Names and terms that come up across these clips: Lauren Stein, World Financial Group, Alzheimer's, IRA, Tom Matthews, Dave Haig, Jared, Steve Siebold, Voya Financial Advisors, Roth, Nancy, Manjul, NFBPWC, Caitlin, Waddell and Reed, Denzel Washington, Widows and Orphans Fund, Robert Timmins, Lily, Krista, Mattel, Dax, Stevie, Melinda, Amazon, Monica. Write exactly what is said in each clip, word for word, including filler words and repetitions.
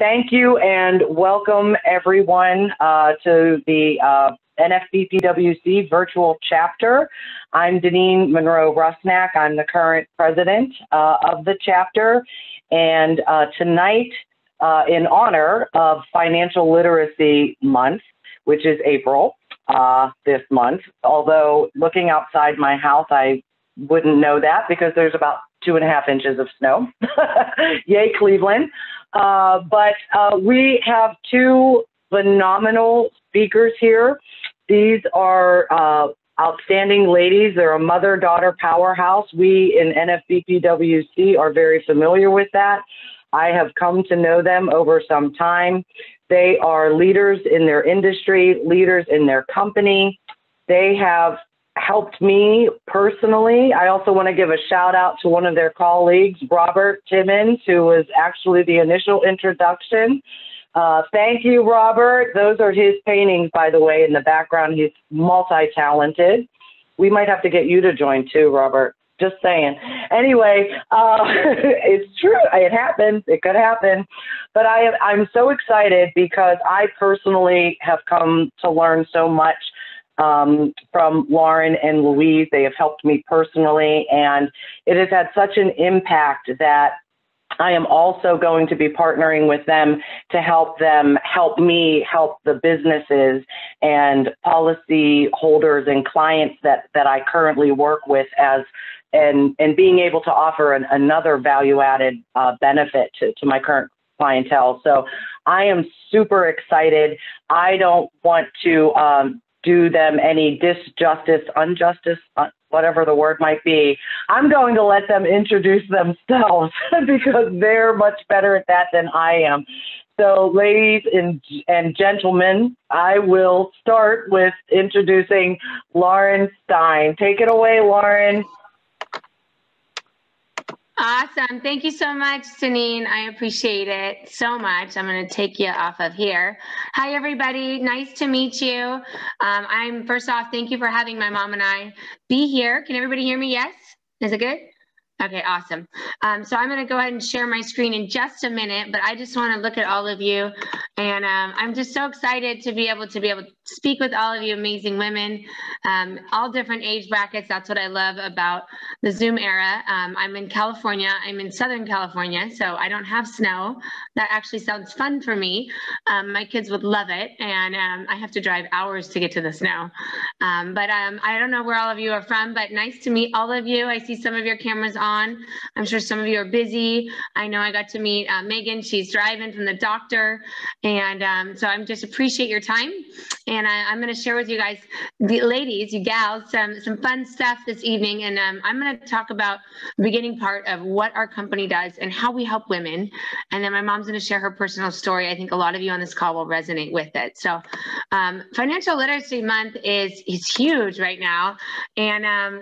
Thank you and welcome everyone uh, to the uh, N F B P W C virtual chapter. I'm Deneen Monroe-Rusnak. I'm the current president uh, of the chapter, and uh, tonight uh, in honor of Financial Literacy Month, which is April uh, this month, although looking outside my house, I wouldn't know that because there's about two and a half inches of snow. Yay, Cleveland. Uh, but uh, we have two phenomenal speakers here. These are uh, outstanding ladies. They're a mother-daughter powerhouse. We in N F B P W C are very familiar with that. I have come to know them over some time. They are leaders in their industry, leaders in their company. They have helped me personally. I also want to give a shout out to one of their colleagues, Robert Timmins, who was actually the initial introduction. Uh, thank you, Robert. Those are his paintings, by the way, in the background. He's multi-talented. We might have to get you to join too, Robert. Just saying. Anyway, uh, it's true. It happens. It could happen. But I am, I'm so excited because I personally have come to learn so much Um, from Lauren and Louise. They have helped me personally, and it has had such an impact that I am also going to be partnering with them to help them help me help the businesses and policy holders and clients that, that I currently work with as and, and being able to offer an, another value-added uh, benefit to, to my current clientele. So I am super excited. I don't want to um, do them any disjustice, injustice, whatever the word might be. I'm going to let them introduce themselves because they're much better at that than I am. So ladies and, and gentlemen, I will start with introducing Lauren Stein. Take it away, Lauren. Awesome. Thank you so much, Deneen. I appreciate it so much. I'm going to take you off of here. Hi, everybody. Nice to meet you. Um, I'm first off, thank you for having my mom and I be here. Can everybody hear me? Yes? Is it good? Okay, awesome. Um, so I'm going to go ahead and share my screen in just a minute, but I just want to look at all of you. And um, I'm just so excited to be able to be able to speak with all of you amazing women, um, all different age brackets. That's what I love about the Zoom era. Um, I'm in California. I'm in Southern California, so I don't have snow. That actually sounds fun for me. Um, my kids would love it, and um, I have to drive hours to get to the snow. Um, but um, I don't know where all of you are from, but nice to meet all of you. I see some of your cameras on. I'm sure some of you are busy. I know I got to meet uh, Megan. She's driving from the doctor, and um, so I'm just appreciate your time. And And I, I'm going to share with you guys, the ladies, you gals, some, some fun stuff this evening. And um, I'm going to talk about the beginning part of what our company does and how we help women. And then my mom's going to share her personal story. I think a lot of you on this call will resonate with it. So um, Financial Literacy Month is, is huge right now. And um,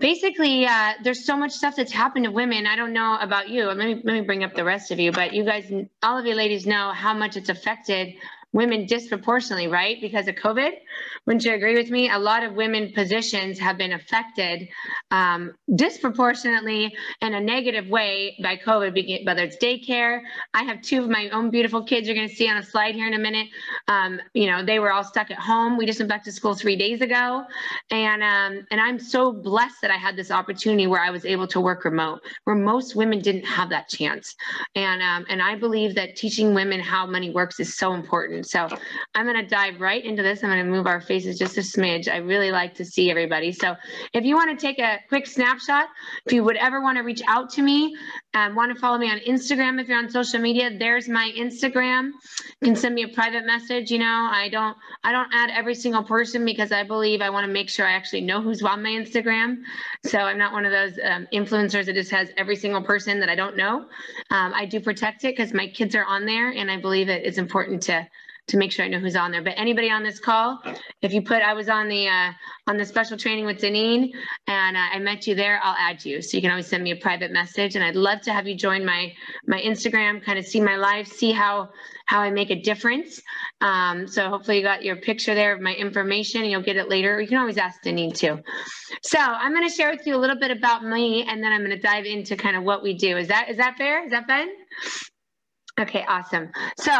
basically, uh, there's so much stuff that's happened to women. I don't know about you. Let me, let me bring up the rest of you. But you guys, all of you ladies know how much it's affected women disproportionately, right? Because of COVID, wouldn't you agree with me? A lot of women positions have been affected um, disproportionately in a negative way by COVID, whether it's daycare. I have two of my own beautiful kids you're gonna see on a slide here in a minute. Um, you know, they were all stuck at home. We just went back to school three days ago. And, um, and I'm so blessed that I had this opportunity where I was able to work remote, where most women didn't have that chance. And, um, and I believe that teaching women how money works is so important. So I'm going to dive right into this. I'm going to move our faces just a smidge. I really like to see everybody. So if you want to take a quick snapshot, if you would ever want to reach out to me, um, want to follow me on Instagram, if you're on social media, there's my Instagram. You can send me a private message. You know, I don't, I don't add every single person because I believe I want to make sure I actually know who's on my Instagram. So I'm not one of those um, influencers that just has every single person that I don't know. Um, I do protect it because my kids are on there and I believe it is important to to make sure I know who's on there. But anybody on this call, if you put, I was on the uh, on the special training with Deneen and uh, I met you there, I'll add you. So you can always send me a private message, and I'd love to have you join my my Instagram, kind of see my life, see how, how I make a difference. Um, so hopefully you got your picture there of my information and you'll get it later. You can always ask Deneen too. So I'm gonna share with you a little bit about me and then I'm gonna dive into kind of what we do. Is that, is that fair? Is that fun? Okay, awesome. So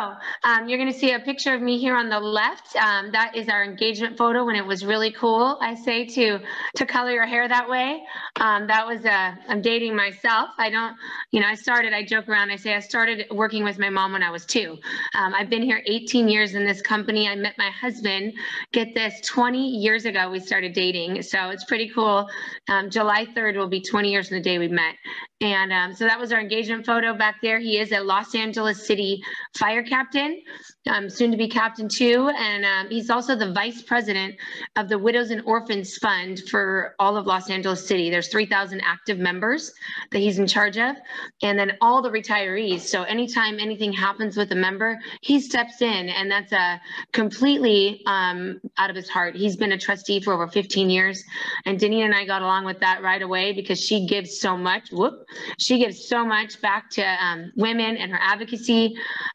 um, you're going to see a picture of me here on the left. Um, that is our engagement photo when it was really cool, I say, to to color your hair that way. Um, that was, uh, I'm dating myself. I don't, you know, I started, I joke around, I say I started working with my mom when I was two. Um, I've been here eighteen years in this company. I met my husband, get this, twenty years ago we started dating. So it's pretty cool. Um, July third will be twenty years from the day we met. And um, so that was our engagement photo back there. He is a Los Angeles City fire captain, um, soon to be captain too, and um, he's also the vice president of the Widows and Orphans Fund for all of Los Angeles City. There's three thousand active members that he's in charge of, and then all the retirees. So anytime anything happens with a member, he steps in, and that's a completely um, out of his heart. He's been a trustee for over fifteen years, and Deneen and I got along with that right away because she gives so much. Whoop, she gives so much back to um, women and her advocacy.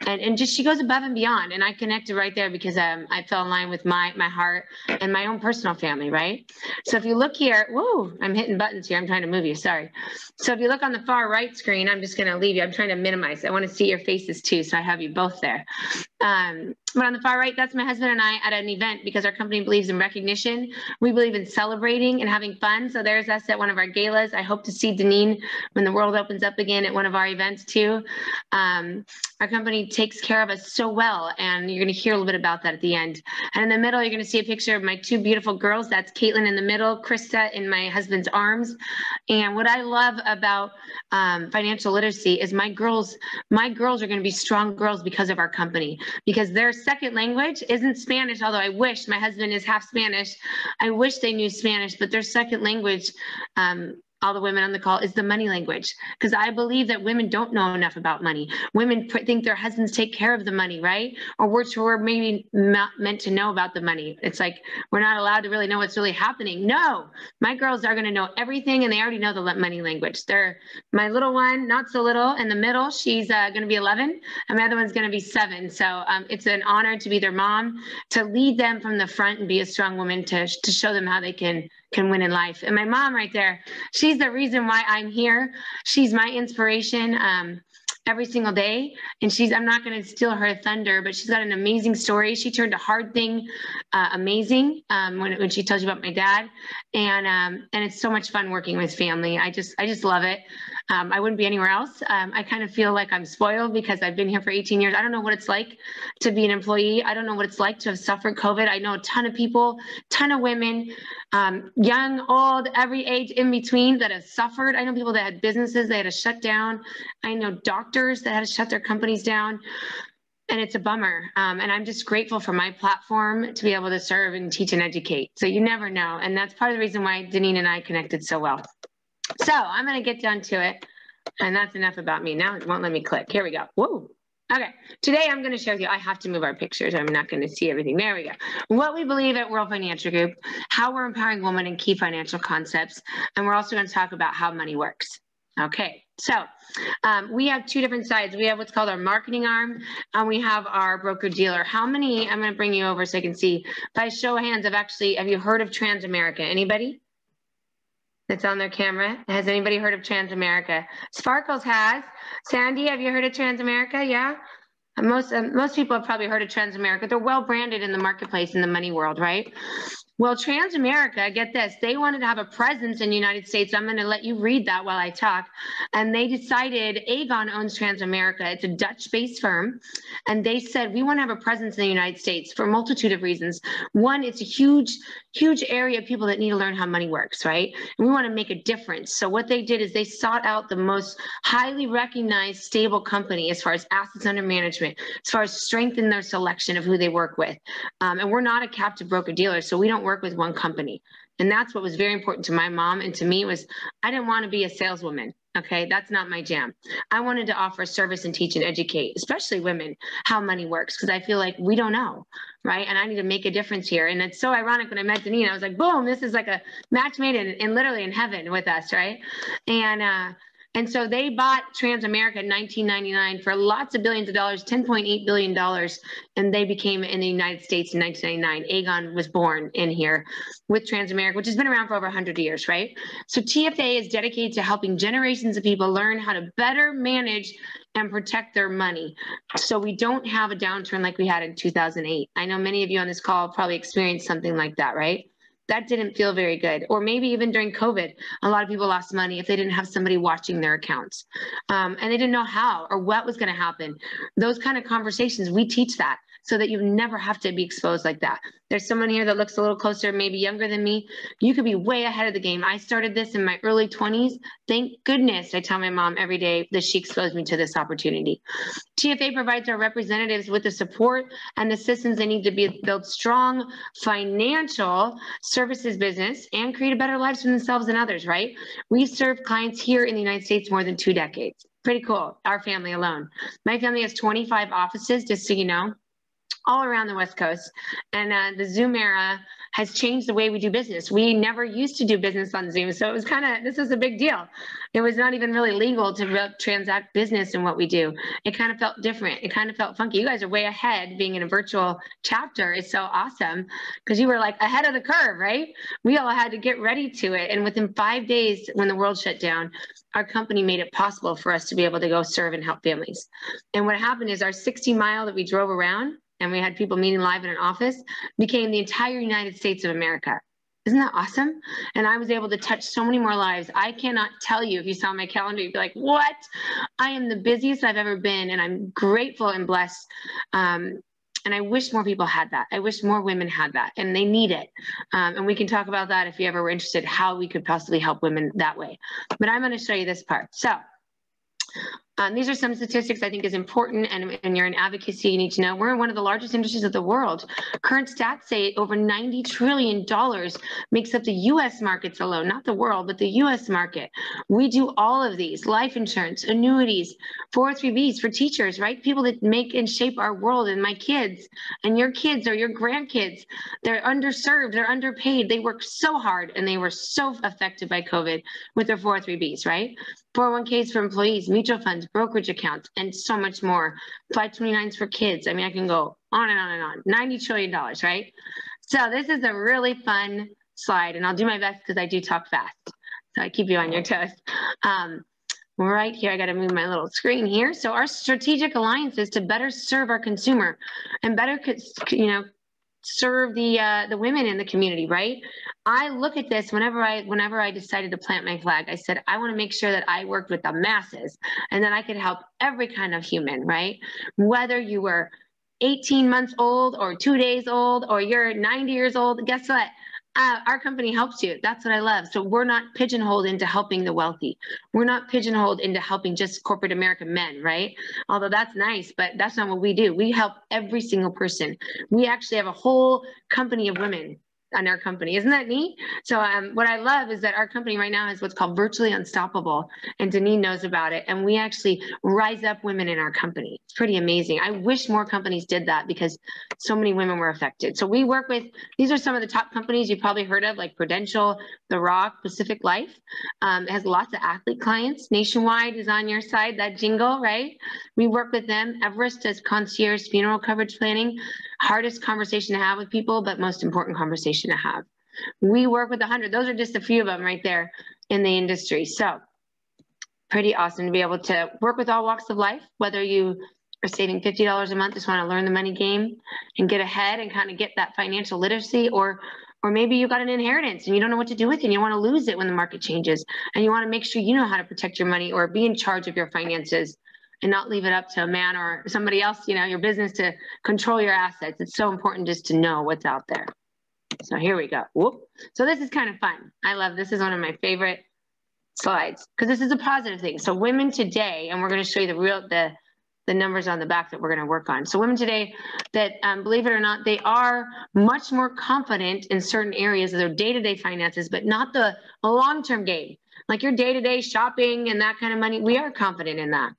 And, and just she goes above and beyond, and I connected right there because um, I fell in line with my my heart and my own personal family, right? So if you look here, whoa, I'm hitting buttons here. I'm trying to move you, sorry. So if you look on the far right screen, I'm just going to leave you. I'm trying to minimize. I want to see your faces too, so I have you both there. Um, but on the far right, that's my husband and I at an event because our company believes in recognition. We believe in celebrating and having fun. So there's us at one of our galas. I hope to see Deneen when the world opens up again at one of our events too. Um, Our company takes care of us so well, and you're going to hear a little bit about that at the end. And in the middle, you're going to see a picture of my two beautiful girls. That's Caitlin in the middle, Krista in my husband's arms. And what I love about um, financial literacy is my girls, my girls are going to be strong girls because of our company, because their second language isn't Spanish, although I wish, my husband is half Spanish. I wish they knew Spanish, but their second language, um, all the women on the call, is the money language, because I believe that women don't know enough about money. Women think their husbands take care of the money, right? Or we're, we're maybe not meant to know about the money. It's like we're not allowed to really know what's really happening. No, my girls are going to know everything, and they already know the money language. They're my little one, not so little, in the middle. She's uh, going to be eleven, and my other one's going to be seven. So um, it's an honor to be their mom, to lead them from the front and be a strong woman to, to show them how they can can win in life. And my mom right there, she's the reason why I'm here. She's my inspiration um, every single day. And she's, I'm not going to steal her thunder, but she's got an amazing story. She turned a hard thing uh, amazing um, when, when she tells you about my dad. And um, and it's so much fun working with family. I just, I just love it. Um, I wouldn't be anywhere else. Um, I kind of feel like I'm spoiled because I've been here for eighteen years. I don't know what it's like to be an employee. I don't know what it's like to have suffered COVID. I know a ton of people, ton of women, um, young, old, every age in between that have suffered. I know people that had businesses they had to shut down. I know doctors that had to shut their companies down. And it's a bummer. Um, and I'm just grateful for my platform to be able to serve and teach and educate. So you never know. And that's part of the reason why Deneen and I connected so well. So I'm going to get down to it, and that's enough about me. Now it won't let me click. Here we go. Whoa. Okay. Today I'm going to share with you, I have to move our pictures. I'm not going to see everything. There we go. What we believe at World Financial Group, how we're empowering women in key financial concepts, and we're also going to talk about how money works. Okay. So um, we have two different sides. We have what's called our marketing arm, and we have our broker dealer. How many, I'm going to bring you over so I can see. By show of hands, I've actually, have you heard of Transamerica? Anybody? That's on their camera. Has anybody heard of Transamerica? Sparkles has. Sandy, have you heard of Transamerica? Yeah. Most, um, most people have probably heard of Transamerica. They're well branded in the marketplace in the money world, right? Well, Transamerica, get this, they wanted to have a presence in the United States. I'm going to let you read that while I talk. And they decided, Aegon owns Transamerica. It's a Dutch-based firm. And they said, we want to have a presence in the United States for a multitude of reasons. One, it's a huge, huge area of people that need to learn how money works, right? And we want to make a difference. So what they did is they sought out the most highly recognized, stable company as far as assets under management, as far as strength in their selection of who they work with. Um, and we're not a captive broker-dealer, so we don't work work with one company. And that's what was very important to my mom and to me was I didn't want to be a saleswoman. Okay, that's not my jam. I wanted to offer service and teach and educate, especially women, how money works, because I feel like we don't know, right? And I need to make a difference here. And it's so ironic when I met Deneen, I was like, boom, this is like a match made in, in literally in heaven with us, right? And uh, And so they bought Transamerica in nineteen ninety-nine for lots of billions of dollars, ten point eight billion dollars, and they became in the United States in nineteen ninety-nine. Aegon was born in here with Transamerica, which has been around for over one hundred years, right? So T F A is dedicated to helping generations of people learn how to better manage and protect their money, so we don't have a downturn like we had in two thousand eight. I know many of you on this call probably experienced something like that, right? That didn't feel very good. Or maybe even during COVID, a lot of people lost money if they didn't have somebody watching their accounts. Um, and they didn't know how or what was going to happen. Those kind of conversations, we teach that so that you never have to be exposed like that. There's someone here that looks a little closer, maybe younger than me. You could be way ahead of the game. I started this in my early twenties. Thank goodness I tell my mom every day that she exposed me to this opportunity. T F A provides our representatives with the support and the systems they need to be, build strong financial services business and create a better lives for themselves and others, right? We serve clients here in the United States more than two decades. Pretty cool, our family alone. My family has twenty-five offices, just so you know, all around the West Coast. And uh, the Zoom era has changed the way we do business. We never used to do business on Zoom. So it was kind of, this was a big deal. It was not even really legal to re transact business in what we do. It kind of felt different. It kind of felt funky. You guys are way ahead. Being in a virtual chapter is so awesome because you were like ahead of the curve, right? We all had to get ready to it. And within five days when the world shut down, our company made it possible for us to be able to go serve and help families. And what happened is our sixty mile that we drove around, and we had people meeting live in an office, became the entire United States of America. Isn't that awesome? And I was able to touch so many more lives. I cannot tell you, if you saw my calendar, you'd be like, what? I am the busiest I've ever been, and I'm grateful and blessed. Um, and I wish more people had that. I wish more women had that, and they need it. Um, and we can talk about that if you ever were interested, how we could possibly help women that way. But I'm gonna show you this part. So. Um, these are some statistics I think is important, and when you're in advocacy, you need to know we're in one of the largest industries of the world. Current stats say over ninety trillion dollars makes up the U S markets alone, not the world, but the U S market. We do all of these, life insurance, annuities, four oh three Bs for teachers, right? People that make and shape our world, and my kids and your kids or your grandkids, they're underserved, they're underpaid. They work so hard and they were so affected by COVID with their four oh three Bs, right? four oh one Ks for employees, mutual funds, brokerage accounts, and so much more. five twenty-nines for kids. I mean, I can go on and on and on. ninety trillion dollars, right? So this is a really fun slide, and I'll do my best because I do talk fast. So I keep you on your toes. Um, right here, I got to move my little screen here. So our strategic alliances to better serve our consumer and better, you know, serve the uh, the women in the community, right? I look at this whenever I whenever I decided to plant my flag. I said, I want to make sure that I worked with the masses and that I could help every kind of human, right? Whether you were eighteen months old or two days old or you're ninety years old, guess what? Uh, our company helps you. That's what I love. So we're not pigeonholed into helping the wealthy. We're not pigeonholed into helping just corporate American men, right? Although that's nice, but that's not what we do. We help every single person. We actually have a whole company of women on our company. Isn't that neat? So um, what I love is that our company right now is what's called Virtually Unstoppable, and Deneen knows about it. And we actually rise up women in our company. It's pretty amazing. I wish more companies did that because so many women were affected. So we work with, these are some of the top companies you've probably heard of, like Prudential, The Rock, Pacific Life. Um, it has lots of athlete clients. Nationwide is on your side, that jingle, right? We work with them. Everest does concierge funeral coverage planning. Hardest conversation to have with people, but most important conversation to have. We work with one hundred. Those are just a few of them right there in the industry. So pretty awesome to be able to work with all walks of life, whether you are saving fifty dollars a month, just want to learn the money game and get ahead and kind of get that financial literacy, or or maybe you got an inheritance and you don't know what to do with it and you want to lose it when the market changes and you want to make sure you know how to protect your money or be in charge of your finances and not leave it up to a man or somebody else, you know, your business to control your assets. It's so important just to know what's out there. So here we go. Whoop. So this is kind of fun. I love, this is one of my favorite slides because this is a positive thing. So women today, and we're going to show you the real, the, the numbers on the back that we're going to work on. So women today that, um, believe it or not, they are much more confident in certain areas of their day-to-day finances, but not the long-term game, like your day-to-day shopping and that kind of money. We are confident in that.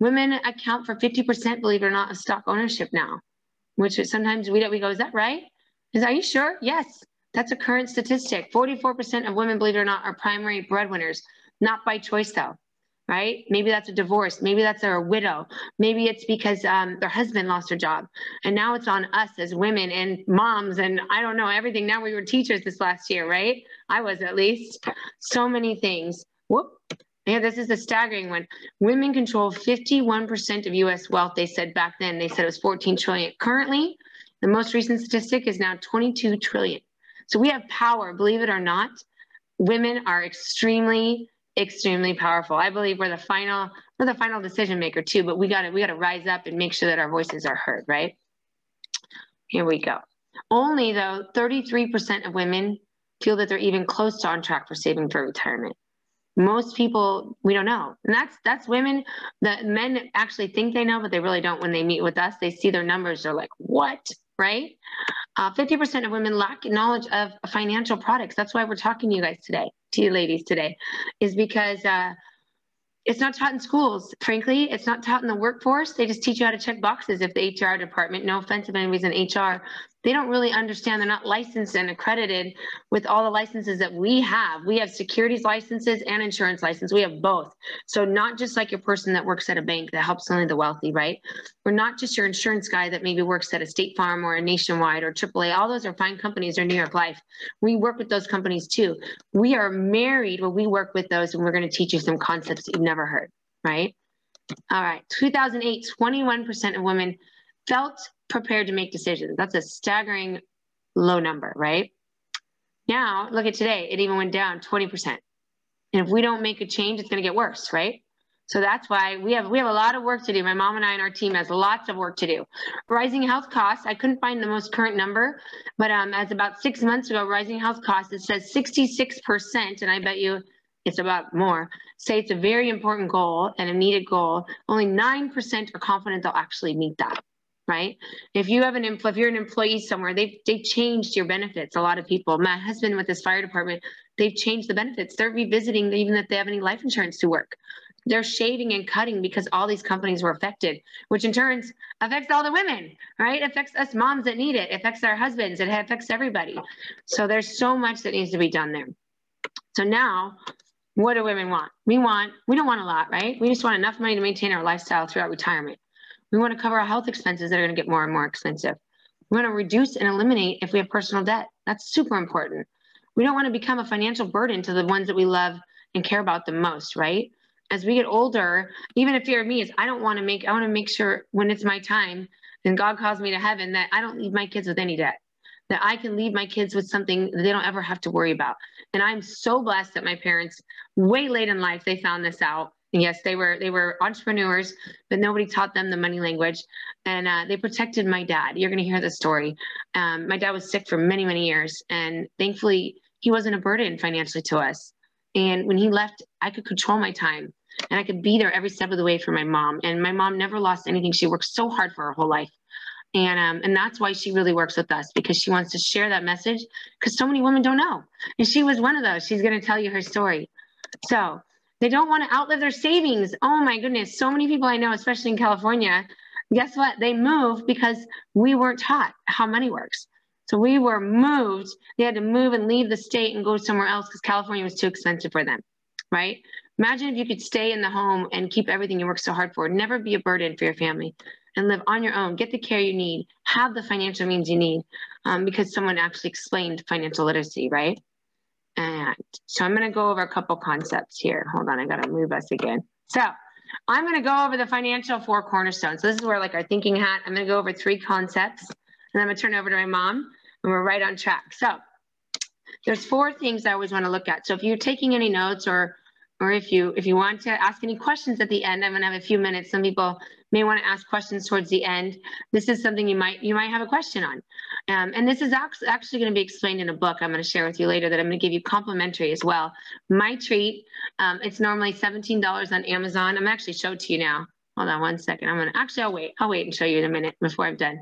Women account for fifty percent, believe it or not, of stock ownership now, which is sometimes we, we go, is that right? Is, are you sure? Yes, that's a current statistic. forty-four percent of women, believe it or not, are primary breadwinners, not by choice though, right? Maybe that's a divorce. Maybe that's they're a widow. Maybe it's because um, their husband lost their job. And now it's on us as women and moms and I don't know, everything. Now we were teachers this last year, right? I was at least. So many things. Whoop. Yeah, this is a staggering one. Women control fifty-one percent of U S wealth, they said back then. They said it was fourteen trillion. Currently, the most recent statistic is now twenty-two trillion. So we have power, believe it or not. Women are extremely, extremely powerful. I believe we're the final, we're the final decision maker too, but we gotta, we gotta rise up and make sure that our voices are heard, right? Here we go. Only though, thirty-three percent of women feel that they're even close to on track for saving for retirement. Most people, we don't know. And that's, that's women that men actually think they know, but they really don't. When they meet with us, they see their numbers. They're like, what? Right? Uh, fifty percent of women lack knowledge of financial products. That's why we're talking to you guys today, to you ladies today, is because uh, it's not taught in schools. Frankly, it's not taught in the workforce. They just teach you how to check boxes. If the H R department, no offense if anybody's in H R, they don't really understand. They're not licensed and accredited with all the licenses that we have. We have securities licenses and insurance license. We have both. So not just like your person that works at a bank that helps only the wealthy, right? We're not just your insurance guy that maybe works at a State Farm or a Nationwide or triple A. All those are fine companies or New York Life. We work with those companies too. We are married when we work with those, and we're going to teach you some concepts that you've never heard, right? All right. two thousand eight, twenty-one percent of women felt prepared to make decisions. That's a staggering low number, right? Now, look at today. It even went down twenty percent. And if we don't make a change, it's going to get worse, right? So that's why we have we have a lot of work to do. My mom and I and our team has lots of work to do. Rising health costs, I couldn't find the most current number, but um, as about six months ago, rising health costs, it says sixty-six percent, and I bet you it's about more, say it's a very important goal and a needed goal. Only nine percent are confident they'll actually meet that. Right? If you have an employee, if you're an employee somewhere, they've, they've changed your benefits. A lot of people, my husband with this fire department, they've changed the benefits. They're revisiting even if they have any life insurance to work. They're shaving and cutting because all these companies were affected, which in turn affects all the women, right? It affects us moms that need it. It affects our husbands. It affects everybody. So there's so much that needs to be done there. So now, what do women want? We want, we don't want a lot, right? We just want enough money to maintain our lifestyle throughout retirement. We want to cover our health expenses that are going to get more and more expensive. We want to reduce and eliminate if we have personal debt. That's super important. We don't want to become a financial burden to the ones that we love and care about the most, right? As we get older, even a fear of me is I don't want to make, I want to make sure when it's my time and God calls me to heaven that I don't leave my kids with any debt, that I can leave my kids with something they don't ever have to worry about. And I'm so blessed that my parents, way late in life, they found this out. And yes, they were they were entrepreneurs, but nobody taught them the money language. And uh, they protected my dad. You're going to hear the story. Um, my dad was sick for many, many years. And thankfully, he wasn't a burden financially to us. And when he left, I could control my time. And I could be there every step of the way for my mom. And my mom never lost anything. She worked so hard for her whole life. And um, and that's why she really works with us, because she wants to share that message, because so many women don't know. And she was one of those. She's going to tell you her story. So they don't want to outlive their savings. Oh my goodness. So many people I know, especially in California, guess what? They moved because we weren't taught how money works. So we were moved. They had to move and leave the state and go somewhere else because California was too expensive for them, right? Imagine if you could stay in the home and keep everything you work so hard for, never be a burden for your family and live on your own, get the care you need, have the financial means you need um, because someone actually explained financial literacy, right? And so I'm going to go over a couple concepts here. Hold on. I got to move us again. So I'm going to go over the financial four cornerstones. So this is where like our thinking hat, I'm going to go over three concepts and I'm going to turn over to my mom and we're right on track. So there's four things I always want to look at. So if you're taking any notes or, or if you, if you want to ask any questions at the end, I'm going to have a few minutes. Some people may want to ask questions towards the end. This is something you might, you might have a question on. Um, and this is actually going to be explained in a book I'm going to share with you later that I'm going to give you complimentary as well. My treat, um, it's normally seventeen dollars on Amazon. I'm actually show it to you now. Hold on one second. I'm going to actually, I'll wait. I'll wait and show you in a minute before I'm done.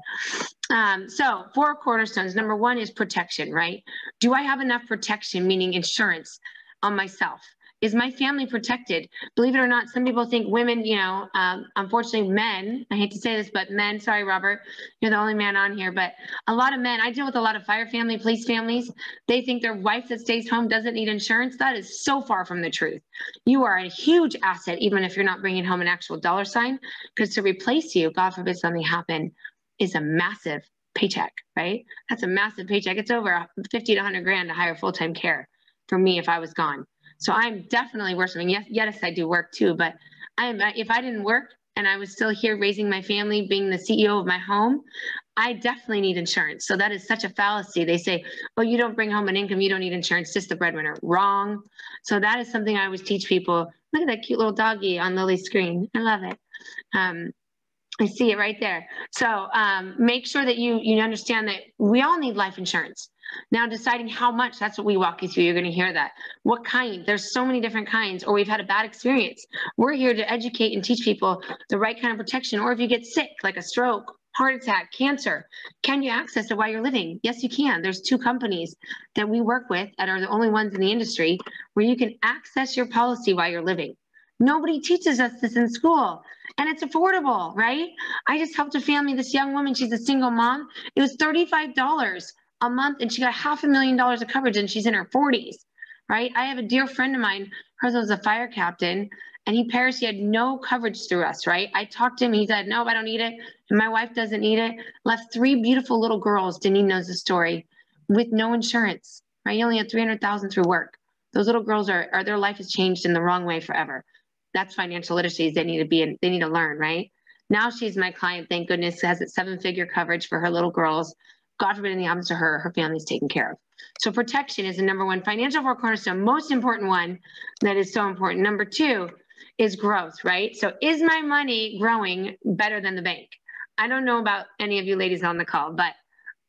Um, so four cornerstones. Number one is protection, right? Do I have enough protection, meaning insurance on myself? is my family protected? Believe it or not, some people think women, you know, um, unfortunately men, I hate to say this, but men, sorry, Robert, you're the only man on here, but a lot of men, I deal with a lot of fire family, police families. They think their wife that stays home doesn't need insurance. That is so far from the truth. You are a huge asset, even if you're not bringing home an actual dollar sign, because to replace you, God forbid something happen, is a massive paycheck, right? That's a massive paycheck. It's over fifty to a hundred grand to hire full-time care for me if I was gone. So I'm definitely worshiping. Yes, yes, I do work too, but I'm, if I didn't work and I was still here raising my family, being the C E O of my home, I definitely need insurance. So that is such a fallacy. They say, oh, you don't bring home an income, you don't need insurance, just the breadwinner. Wrong. So that is something I always teach people. Look at that cute little doggy on Lily's screen. I love it. Um, I see it right there. So um, make sure that you, you understand that we all need life insurance. Now deciding how much, that's what we walk you through. You're going to hear that. What kind? There's so many different kinds, or we've had a bad experience. We're here to educate and teach people the right kind of protection. Or if you get sick, like a stroke, heart attack, cancer, can you access it while you're living? Yes, you can. There's two companies that we work with that are the only ones in the industry where you can access your policy while you're living. Nobody teaches us this in school, and it's affordable, right? I just helped a family, this young woman, she's a single mom. It was thirty-five dollars a month, and she got half a million dollars of coverage, and she's in her forties, right? I have a dear friend of mine, hers was a fire captain, and he perished. He had no coverage through us, right? I talked to him, he said, no, I don't need it, and my wife doesn't need it. Left three beautiful little girls, Deneen knows the story, with no insurance, right? He only had three hundred thousand dollars through work. Those little girls are, are, their life is changed in the wrong way forever. That's financial literacy. They need to be in, they need to learn, right? Now she's my client, thank goodness, has a seven-figure coverage for her little girls. God forbid anything happens to her, her family's taken care of. So protection is the number one financial four cornerstone, most important one that is so important. Number two is growth, right? So is my money growing better than the bank? I don't know about any of you ladies on the call, but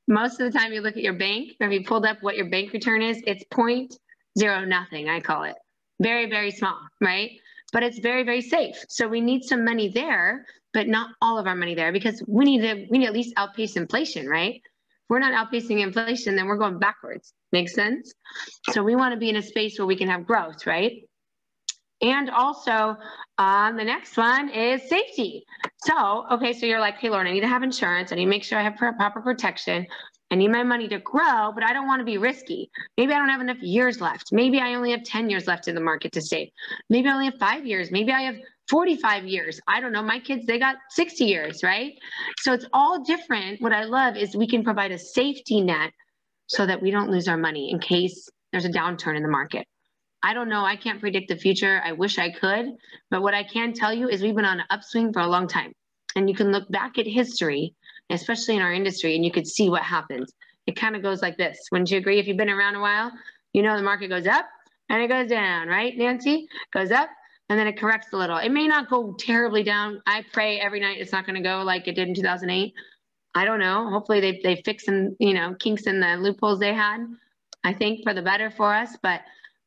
most of the time you look at your bank, if you pulled up what your bank return is, it's point zero nothing, I call it. Very, very small, right? But it's very, very safe. So we need some money there, but not all of our money there, because we need to, we need to at least outpace inflation, right? If we're not outpacing inflation, then we're going backwards. Makes sense? So we want to be in a space where we can have growth, right? And also, um, the next one is safety. So, okay, so you're like, hey, Lauren, I need to have insurance. I need to make sure I have proper protection. I need my money to grow, but I don't want to be risky. Maybe I don't have enough years left. Maybe I only have ten years left in the market to save. Maybe I only have five years. Maybe I have forty-five years. I don't know. My kids, they got sixty years, right? So it's all different. What I love is we can provide a safety net so that we don't lose our money in case there's a downturn in the market. I don't know. I can't predict the future. I wish I could. But what I can tell you is we've been on an upswing for a long time. And you can look back at history, especially in our industry, and you could see what happens. It kind of goes like this. Wouldn't you agree? If you've been around a while, you know the market goes up and it goes down, right, Nancy? Goes up and then it corrects a little. It may not go terribly down. I pray every night it's not going to go like it did in two thousand eight. I don't know. Hopefully they, they fix some, you know, kinks in the loopholes they had, I think, for the better for us. But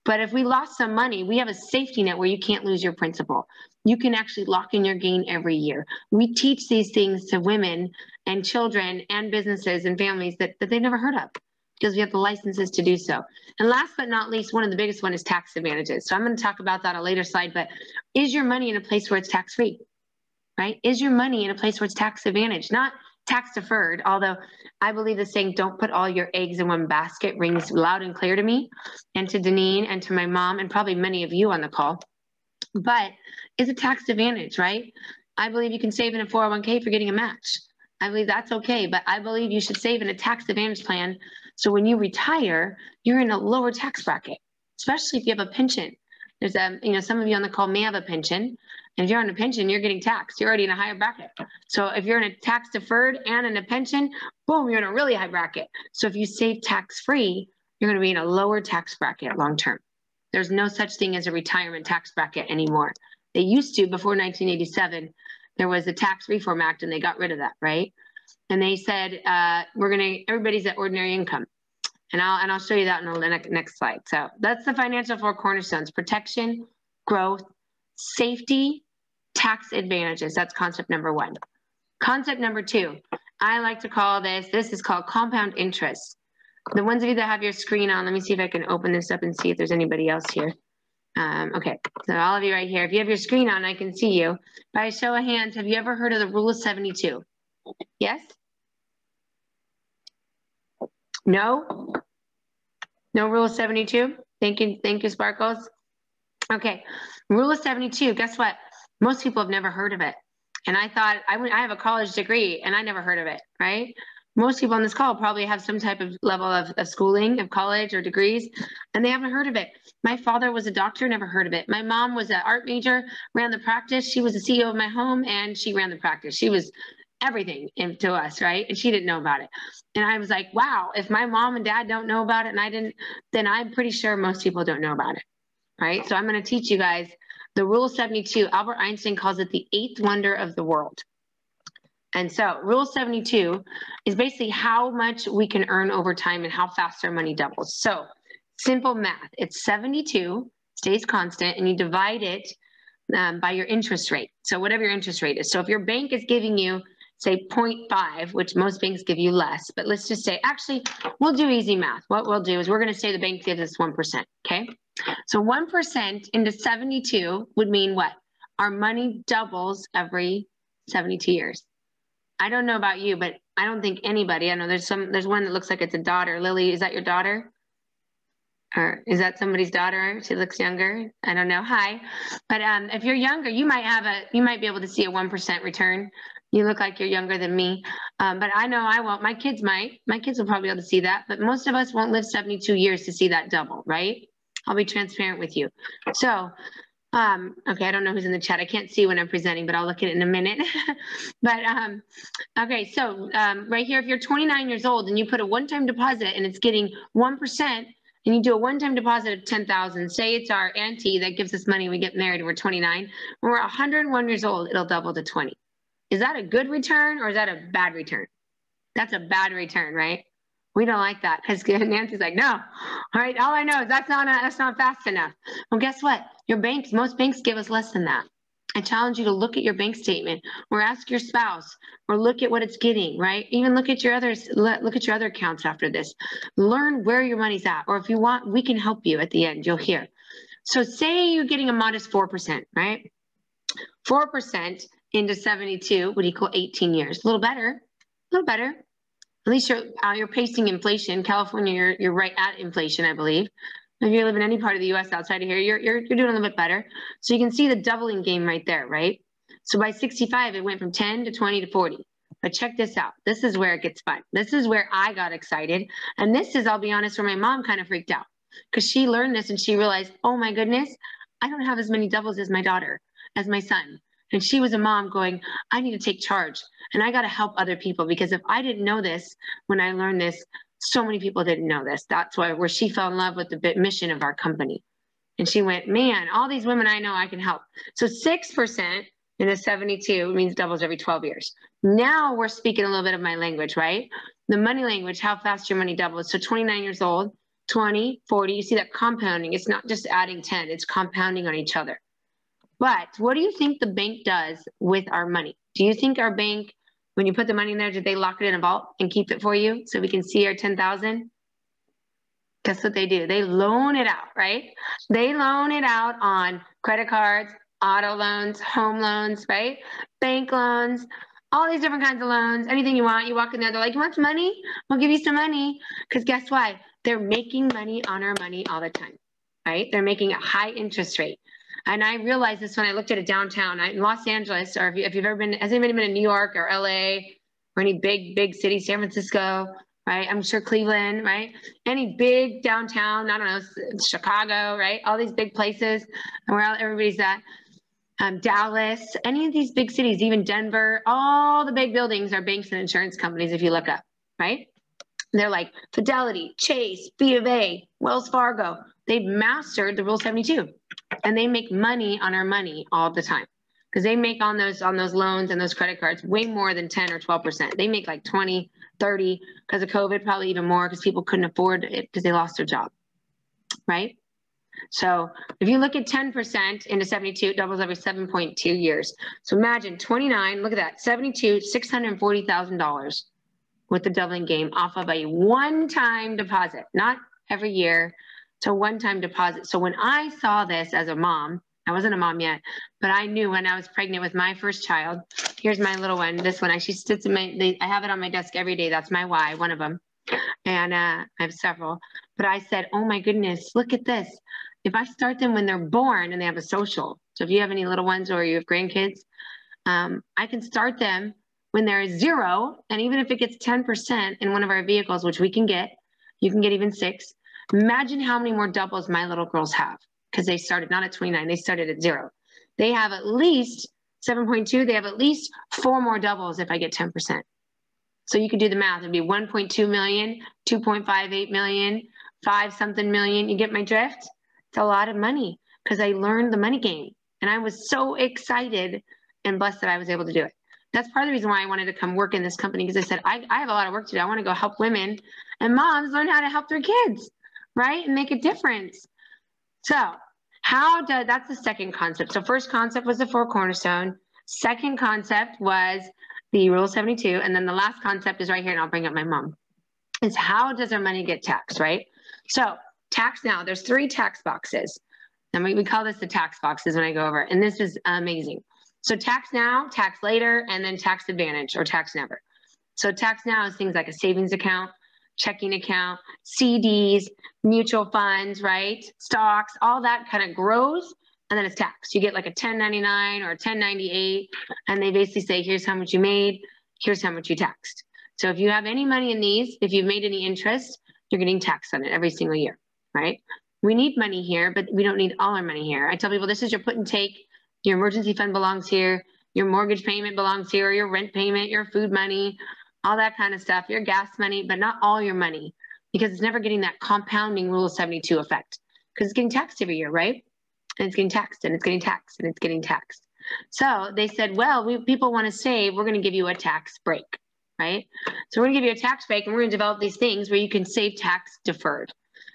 But if we lost some money, we have a safety net where you can't lose your principal. You can actually lock in your gain every year. We teach these things to women and children and businesses and families that, that they've never heard of because we have the licenses to do so. And last but not least, one of the biggest one is tax advantages. So I'm going to talk about that on a later slide, but is your money in a place where it's tax-free, right? Is your money in a place where it's tax advantage, not tax deferred, although I believe the saying, don't put all your eggs in one basket, rings loud and clear to me and to Deneen and to my mom and probably many of you on the call, but it's a tax advantage, right? I believe you can save in a four oh one K for getting a match. I believe that's okay, but I believe you should save in a tax advantage plan. So when you retire, you're in a lower tax bracket, especially if you have a pension. There's a, you know, some of you on the call may have a pension. And if you're on a pension, you're getting taxed. You're already in a higher bracket. So if you're in a tax deferred and in a pension, boom, you're in a really high bracket. So if you save tax free, you're going to be in a lower tax bracket long term. There's no such thing as a retirement tax bracket anymore. They used to before nineteen eighty-seven. There was a Tax Reform Act, and they got rid of that, right? And they said uh, we're going to everybody's at ordinary income. And I'll and I'll show you that in the next slide. So that's the financial four cornerstones: protection, growth, safety, tax advantages. That's concept number one. Concept number two, I like to call this, this is called compound interest. The ones of you that have your screen on, let me see if I can open this up and see if there's anybody else here. Um, okay, so all of you right here, if you have your screen on, I can see you. By a show of hands, have you ever heard of the Rule of seventy-two? Yes? No? No Rule of seventy-two? Thank you, thank you, Sparkles. Okay, Rule of seventy-two, guess what? Most people have never heard of it. And I thought, I, I have a college degree and I never heard of it, right? Most people on this call probably have some type of level of, of schooling, of college or degrees, and they haven't heard of it. My father was a doctor, never heard of it. My mom was an art major, ran the practice. She was the C E O of my home, and she ran the practice. She was everything in, to us, right? And she didn't know about it. And I was like, wow, if my mom and dad don't know about it and I didn't, then I'm pretty sure most people don't know about it, right? So I'm going to teach you guys the Rule of seventy-two. Albert Einstein calls it the eighth wonder of the world. And so Rule seventy-two is basically how much we can earn over time and how fast our money doubles. So simple math, it's seventy-two, stays constant, and you divide it um, by your interest rate. So whatever your interest rate is. So if your bank is giving you, say zero point five, which most banks give you less, but let's just say, actually, we'll do easy math. What we'll do is we're going to say the bank gives us one percent, okay? So one percent into seventy-two would mean what? Our money doubles every seventy-two years. I don't know about you, but I don't think anybody, I know there's some, there's one that looks like it's a daughter. Lily, is that your daughter? Or is that somebody's daughter? She looks younger. I don't know. Hi. But um, if you're younger, you might have a, you might be able to see a one percent return. You look like you're younger than me. Um, but I know I won't. My kids might. My kids will probably be able to see that. But most of us won't live seventy-two years to see that double, right? I'll be transparent with you. So, Um, okay, I don't know who's in the chat. I can't see when I'm presenting, but I'll look at it in a minute. But, um, okay, so um, right here, if you're twenty-nine years old and you put a one-time deposit and it's getting one percent, and you do a one-time deposit of ten thousand dollars, say it's our auntie that gives us money, we get married and we're twenty-nine, when we're one hundred and one years old, it'll double to twenty. Is that a good return or is that a bad return? That's a bad return, right? We don't like that because Nancy's like, no, all right, all I know is that's not, that's not fast enough. Well, guess what? Your banks, most banks give us less than that. I challenge you to look at your bank statement or ask your spouse or look at what it's getting, right? Even look at your others, look at your other accounts after this. Learn where your money's at, or if you want, we can help you at the end, you'll hear. So say you're getting a modest four percent, right? four percent into seventy-two would equal eighteen years. A little better, a little better. At least you're, uh, you're pacing inflation. California, you're, you're right at inflation, I believe. If you live in any part of the U S outside of here, you're, you're, you're doing a little bit better. So you can see the doubling game right there, right? So by sixty-five, it went from ten to twenty to forty. But check this out. This is where it gets fun. This is where I got excited. And this is, I'll be honest, where my mom kind of freaked out because she learned this and she realized, oh my goodness, I don't have as many doubles as my daughter, as my son. And she was a mom going, I need to take charge and I got to help other people, because if I didn't know this, when I learned this, so many people didn't know this. That's why where she fell in love with the mission of our company. And she went, man, all these women I know I can help. So six percent in a seventy-two means doubles every twelve years. Now we're speaking a little bit of my language, right? The money language, how fast your money doubles. So twenty-nine years old, twenty, forty, you see that compounding. It's not just adding ten, it's compounding on each other. But what do you think the bank does with our money? Do you think our bank, when you put the money in there, did they lock it in a vault and keep it for you so we can see our ten thousand? Guess what they do? They loan it out, right? They loan it out on credit cards, auto loans, home loans, right? Bank loans, all these different kinds of loans, anything you want. You walk in there, they're like, you want some money? We'll give you some money. Because guess what? They're making money on our money all the time, right? They're making a high interest rate. And I realized this when I looked at it downtown in Los Angeles, or if, you, if you've ever been, has anybody been in New York or L A or any big, big city, San Francisco, right? I'm sure Cleveland, right? Any big downtown, I don't know, Chicago, right? All these big places and where everybody's at. Um, Dallas, any of these big cities, even Denver, all the big buildings are banks and insurance companies if you look up, right? They're like Fidelity, Chase, B of A, Wells Fargo. They've mastered the Rule seventy-two. And they make money on our money all the time because they make on those on those loans and those credit cards way more than ten or twelve percent. They make like twenty, thirty because of COVID, probably even more because people couldn't afford it because they lost their job, right? So if you look at ten percent into seventy-two, it doubles every seven point two years. So imagine twenty-nine, look at that, seventy-two, six hundred forty thousand dollars with the doubling game off of a one-time deposit, not every year. So one-time deposit. So when I saw this as a mom, I wasn't a mom yet, but I knew when I was pregnant with my first child, here's my little one, this one, I, she sits in my, they, I have it on my desk every day. That's my why, one of them. And uh, I have several, but I said, oh my goodness, look at this. If I start them when they're born and they have a social, so if you have any little ones or you have grandkids, um, I can start them when there is zero. And even if it gets ten percent in one of our vehicles, which we can get, you can get even six. Imagine how many more doubles my little girls have, because they started not at twenty-nine, they started at zero. They have at least seven point two, they have at least four more doubles if I get ten percent. So you could do the math, it'd be one point two million, two point five eight million, five something million. You get my drift? It's a lot of money, because I learned the money game. And I was so excited and blessed that I was able to do it. That's part of the reason why I wanted to come work in this company, because I said, I, I have a lot of work to do. I want to go help women and moms learn how to help their kids, right? And make a difference. So how do, that's the second concept. So first concept was the four cornerstone. Second concept was the Rule seventy-two. And then the last concept is right here, and I'll bring up my mom, is how does our money get taxed, right? So tax now, there's three tax boxes. And we, we call this the tax boxes when I go over it. And this is amazing. So tax now, tax later, and then tax advantage or tax never. So tax now is things like a savings account, checking account, C Ds, mutual funds, right? Stocks, all that kind of grows, and then it's taxed. You get like a ten ninety-nine or a ten ninety-eight, and they basically say, here's how much you made, here's how much you taxed. So if you have any money in these, if you've made any interest, you're getting taxed on it every single year, right? We need money here, but we don't need all our money here. I tell people this is your put and take. Your emergency fund belongs here. Your mortgage payment belongs here. Your rent payment, your food money, all that kind of stuff, your gas money, but not all your money, because it's never getting that compounding Rule of seventy-two effect, because it's getting taxed every year, right? And it's getting taxed, and it's getting taxed, and it's getting taxed. So they said, well, we, people want to save. We're going to give you a tax break, right? So we're going to give you a tax break, and we're going to develop these things where you can save tax deferred.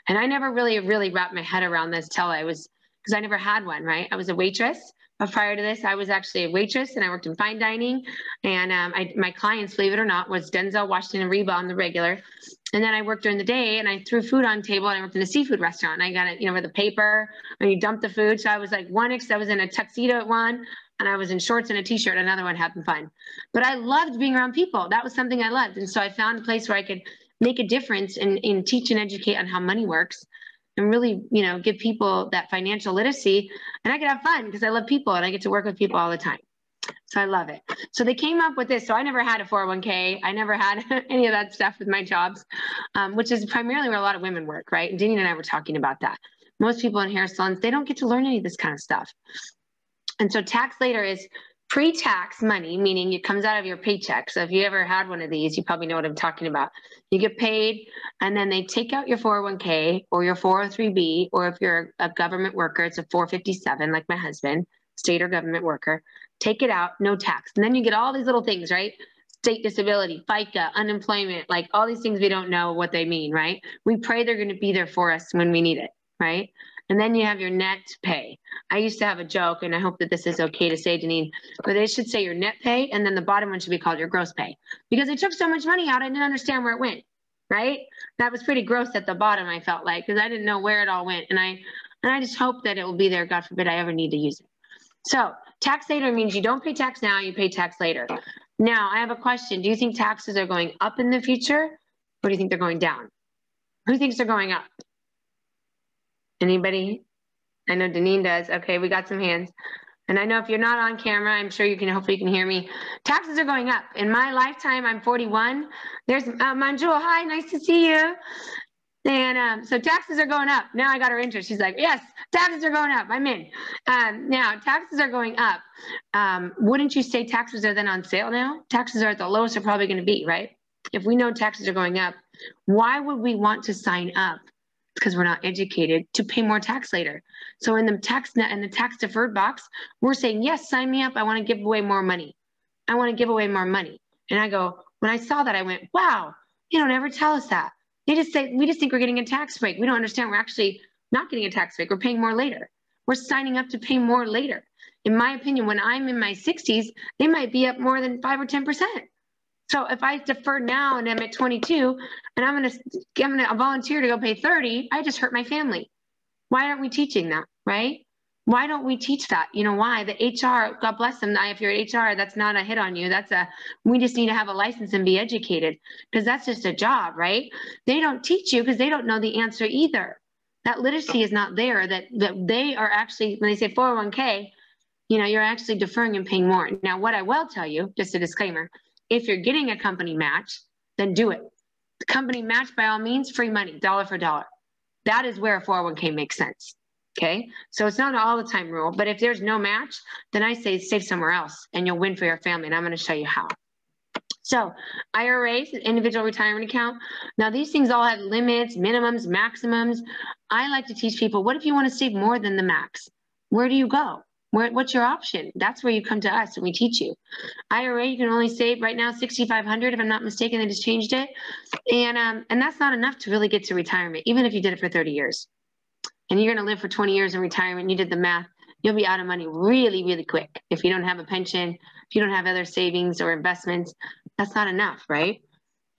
And I never really, really wrapped my head around this till I was, because I never had one, right? I was a waitress. But prior to this, I was actually a waitress, and I worked in fine dining. And um, I, my clients, believe it or not, was Denzel Washington and Reba on the regular. And then I worked during the day, and I threw food on table, and I worked in a seafood restaurant. And I got it, you know, with the paper, and you dump the food. So I was like one, I was in a tuxedo at one, and I was in shorts and a T-shirt, another one, having fun. But I loved being around people. That was something I loved. And so I found a place where I could make a difference and, and teach and educate on how money works, and really, you know, give people that financial literacy. And I could have fun because I love people and I get to work with people all the time. So I love it. So they came up with this. So I never had a four oh one K. I never had any of that stuff with my jobs, um, which is primarily where a lot of women work, right? And Deneen and I were talking about that. Most people in hair salons, they don't get to learn any of this kind of stuff. And so tax later is pre-tax money, meaning it comes out of your paycheck. So if you ever had one of these, you probably know what I'm talking about. You get paid, and then they take out your four oh one K or your four oh three B, or if you're a government worker, it's a four fifty-seven, like my husband, state or government worker, take it out, no tax. And then you get all these little things, right? State disability, FICA, unemployment, like all these things we don't know what they mean, right? We pray they're going to be there for us when we need it, right? And then you have your net pay. I used to have a joke, and I hope that this is okay to say, Deneen, but they should say your net pay, and then the bottom one should be called your gross pay. Because I took so much money out, I didn't understand where it went, right? That was pretty gross at the bottom, I felt like, because I didn't know where it all went. And I and I just hope that it will be there, God forbid I ever need to use it. So tax later means you don't pay tax now, you pay tax later. Now, I have a question. Do you think taxes are going up in the future, or do you think they're going down? Who thinks they're going up? Anybody? I know Deneen does. Okay, we got some hands. And I know if you're not on camera, I'm sure you can, hopefully you can hear me. Taxes are going up. In my lifetime, I'm forty-one. There's uh, Manjul. Hi, nice to see you. And um, so taxes are going up. Now I got her interest. She's like, yes, taxes are going up. I'm in. Um, now, taxes are going up. Um, wouldn't you say taxes are then on sale now? Taxes are at the lowest they're probably going to be, right? If we know taxes are going up, why would we want to sign up? Because we're not educated to pay more tax later. So in the tax net and the tax deferred box, we're saying, yes, sign me up. I want to give away more money. I want to give away more money. And I go, when I saw that, I went, wow, they don't ever tell us that. They just say, we just think we're getting a tax break. We don't understand. We're actually not getting a tax break. We're paying more later. We're signing up to pay more later. In my opinion, when I'm in my sixties, they might be up more than five or ten percent. So if I defer now and I'm at twenty-two and I'm going to I'm going to volunteer to go pay thirty, I just hurt my family. Why aren't we teaching that, right? Why don't we teach that? You know why? The H R, God bless them. If you're an H R, that's not a hit on you. That's a, we just need to have a license and be educated, because that's just a job, right? They don't teach you because they don't know the answer either. That literacy is not there, that, that they are actually, when they say four oh one K, you know, you're actually deferring and paying more. Now, what I will tell you, just a disclaimer, if you're getting a company match, then do it. The company match, by all means, free money, dollar for dollar. That is where a four oh one K makes sense. Okay, so it's not an all the time rule, but if there's no match, then I say save somewhere else and you'll win for your family. And I'm going to show you how. So I R As, individual retirement account. Now these things all have limits, minimums, maximums. I like to teach people, what if you want to save more than the max? Where do you go? Where, what's your option? That's where you come to us and we teach you. I R A, you can only save right now six thousand five hundred dollars, if I'm not mistaken, they just changed it. And, um, and that's not enough to really get to retirement, even if you did it for thirty years. And you're going to live for twenty years in retirement, you did the math, you'll be out of money really, really quick. If you don't have a pension, if you don't have other savings or investments, that's not enough, right?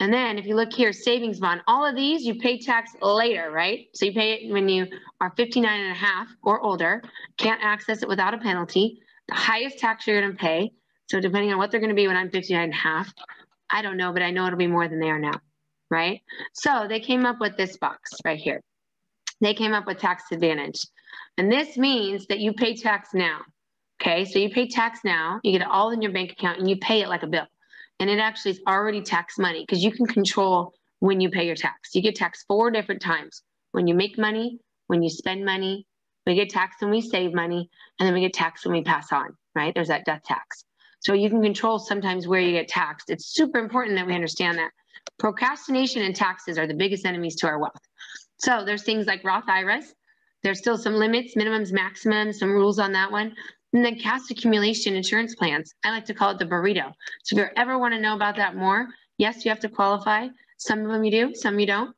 And then if you look here, savings bond, all of these, you pay tax later, right? So you pay it when you are fifty-nine and a half or older, can't access it without a penalty, the highest tax you're going to pay. So depending on what they're going to be when I'm fifty-nine and a half, I don't know, but I know it'll be more than they are now, right? So they came up with this box right here. They came up with tax advantage. And this means that you pay tax now, okay? So you pay tax now, you get it all in your bank account and you pay it like a bill. And it actually is already tax money because you can control when you pay your tax. You get taxed four different times: when you make money, when you spend money, we get taxed when we save money, and then we get taxed when we pass on, right? There's that death tax. So you can control sometimes where you get taxed. It's super important that we understand that. Procrastination and taxes are the biggest enemies to our wealth. So there's things like Roth I R As. There's still some limits, minimums, maximums, some rules on that one. And then cash accumulation insurance plans. I like to call it the burrito. So if you ever want to know about that more, yes, you have to qualify. Some of them you do, some you don't.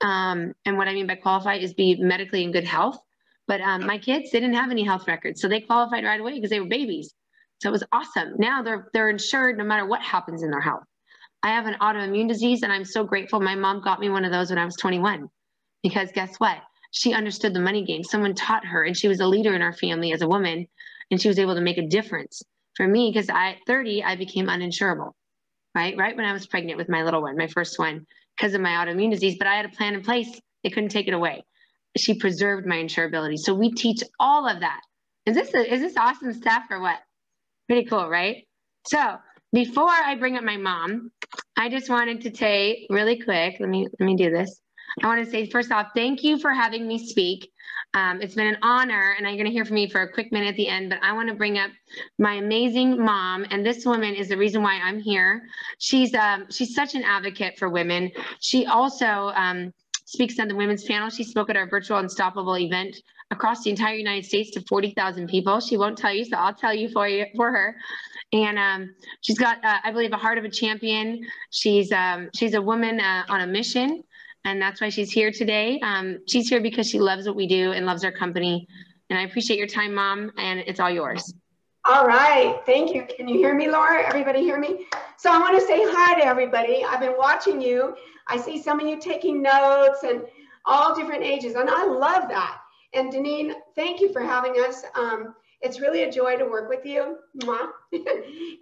Um, and what I mean by qualify is be medically in good health. But um, my kids, they didn't have any health records. So they qualified right away because they were babies. So it was awesome. Now they're, they're insured no matter what happens in their health. I have an autoimmune disease and I'm so grateful. My mom got me one of those when I was twenty-one. Because guess what? She understood the money game. Someone taught her and she was a leader in our family as a woman, and she was able to make a difference for me because I, thirty, I became uninsurable, right? Right when I was pregnant with my little one, my first one, because of my autoimmune disease, but I had a plan in place. They couldn't take it away. She preserved my insurability. So we teach all of that. Is this, a, is this awesome stuff or what? Pretty cool, right? So before I bring up my mom, I just wanted to say really quick, let me, let me do this. I want to say, first off, thank you for having me speak. Um, it's been an honor, and you're going to hear from me for a quick minute at the end, but I want to bring up my amazing mom, and this woman is the reason why I'm here. She's, um, she's such an advocate for women. She also um, speaks on the women's panel. She spoke at our virtual Unstoppable event across the entire United States to forty thousand people. She won't tell you, so I'll tell you for, you, for her. And um, she's got, uh, I believe, a heart of a champion. She's, um, she's a woman uh, on a mission. And that's why she's here today. Um, she's here because she loves what we do and loves our company. And I appreciate your time, Mom, and it's all yours. All right, thank you. Can you hear me, Laura? Everybody hear me? So I wanna say hi to everybody. I've been watching you. I see some of you taking notes and all different ages, and I love that. And Deneen, thank you for having us. Um, it's really a joy to work with you. Mwah.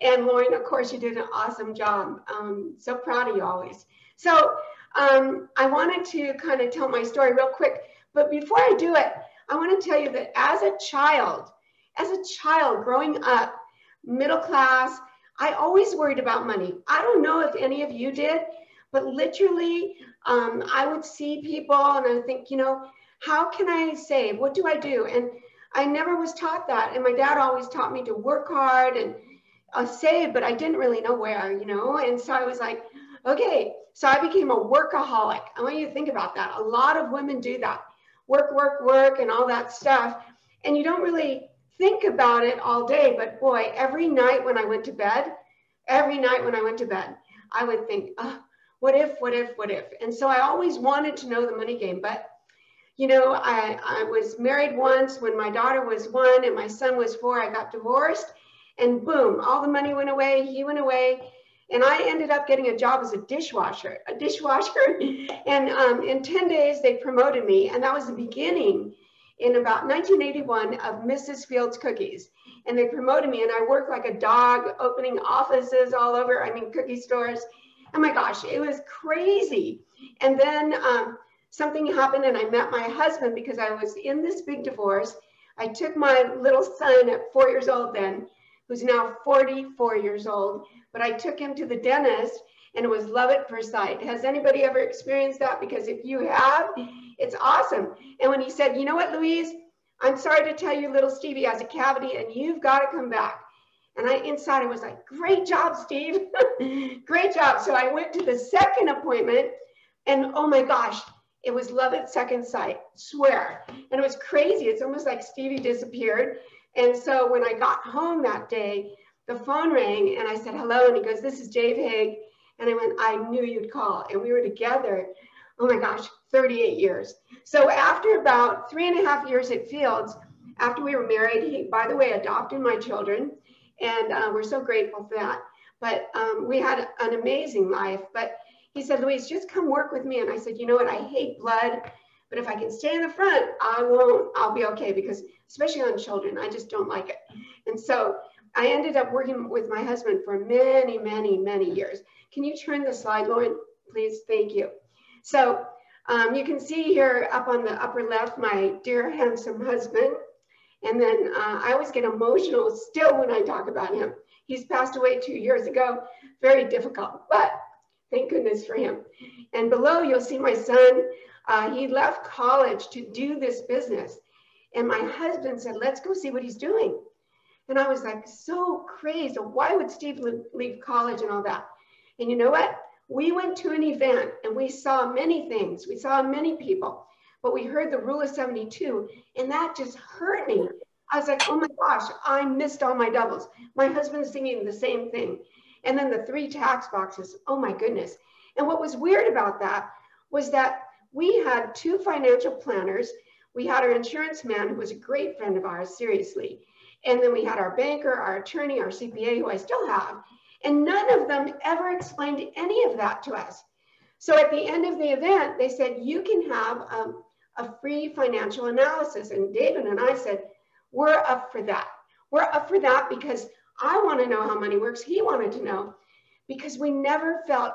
And Lauren, of course, you did an awesome job. Um, so proud of you always. So. Um, I wanted to kind of tell my story real quick, but before I do it, I want to tell you that as a child, as a child growing up, middle class, I always worried about money. I don't know if any of you did, but literally um, I would see people and I would think, you know, how can I save? What do I do? And I never was taught that. And my dad always taught me to work hard and uh, save, but I didn't really know where, you know, and so I was like, okay. So I became a workaholic. I want you to think about that. A lot of women do that. Work, work, work, and all that stuff. And you don't really think about it all day, but boy, every night when I went to bed, every night when I went to bed, I would think, oh, what if, what if, what if? And so I always wanted to know the money game, but you know, I, I was married once when my daughter was one and my son was four, I got divorced and boom, all the money went away, he went away. And I ended up getting a job as a dishwasher, a dishwasher. And um, in ten days, they promoted me. And that was the beginning. in about nineteen eighty-one of Missus Fields Cookies. And they promoted me and I worked like a dog opening offices all over, I mean, cookie stores. Oh my gosh, it was crazy. And then um, something happened and I met my husband because I was in this big divorce. I took my little son at four years old then, who's now forty-four years old, but I took him to the dentist and it was love at first sight. Has anybody ever experienced that? Because if you have, it's awesome. And when he said, you know what, Louise, I'm sorry to tell you, little Stevie has a cavity and you've got to come back. And I inside I was like, great job, Steve. Great job. So I went to the second appointment and oh my gosh, it was love at second sight, swear. And it was crazy. It's almost like Stevie disappeared. And so when I got home that day, the phone rang and I said, hello. And he goes, this is Dave Haig. And I went, I knew you'd call. And we were together, oh my gosh, thirty-eight years. So after about three and a half years at Fields, after we were married, he, by the way, adopted my children. And uh, we're so grateful for that. But um, we had an amazing life. But he said, Louise, just come work with me. And I said, you know what? I hate blood. But if I can stay in the front, I won't, I'll be okay. Because especially on children, I just don't like it. And so I ended up working with my husband for many, many, many years. Can you turn the slide, Lauren, please? Thank you. So um, you can see here up on the upper left, my dear handsome husband. And then uh, I always get emotional still when I talk about him. He's passed away two years ago, very difficult, but thank goodness for him. And below you'll see my son. Uh, he left college to do this business. And my husband said, let's go see what he's doing. And I was like, so crazy. Why would Steve leave college and all that? And you know what? We went to an event and we saw many things. We saw many people, but we heard the rule of seventy-two and that just hurt me. I was like, oh my gosh, I missed all my doubles. My husband's singing the same thing. And then the three tax boxes, oh my goodness. And what was weird about that was that we had two financial planners. We had our insurance man who was a great friend of ours, seriously. And then we had our banker, our attorney, our C P A, who I still have. And none of them ever explained any of that to us. So at the end of the event, they said, you can have um, a free financial analysis. And David and I said, we're up for that. We're up for that because I want to know how money works. He wanted to know because we never felt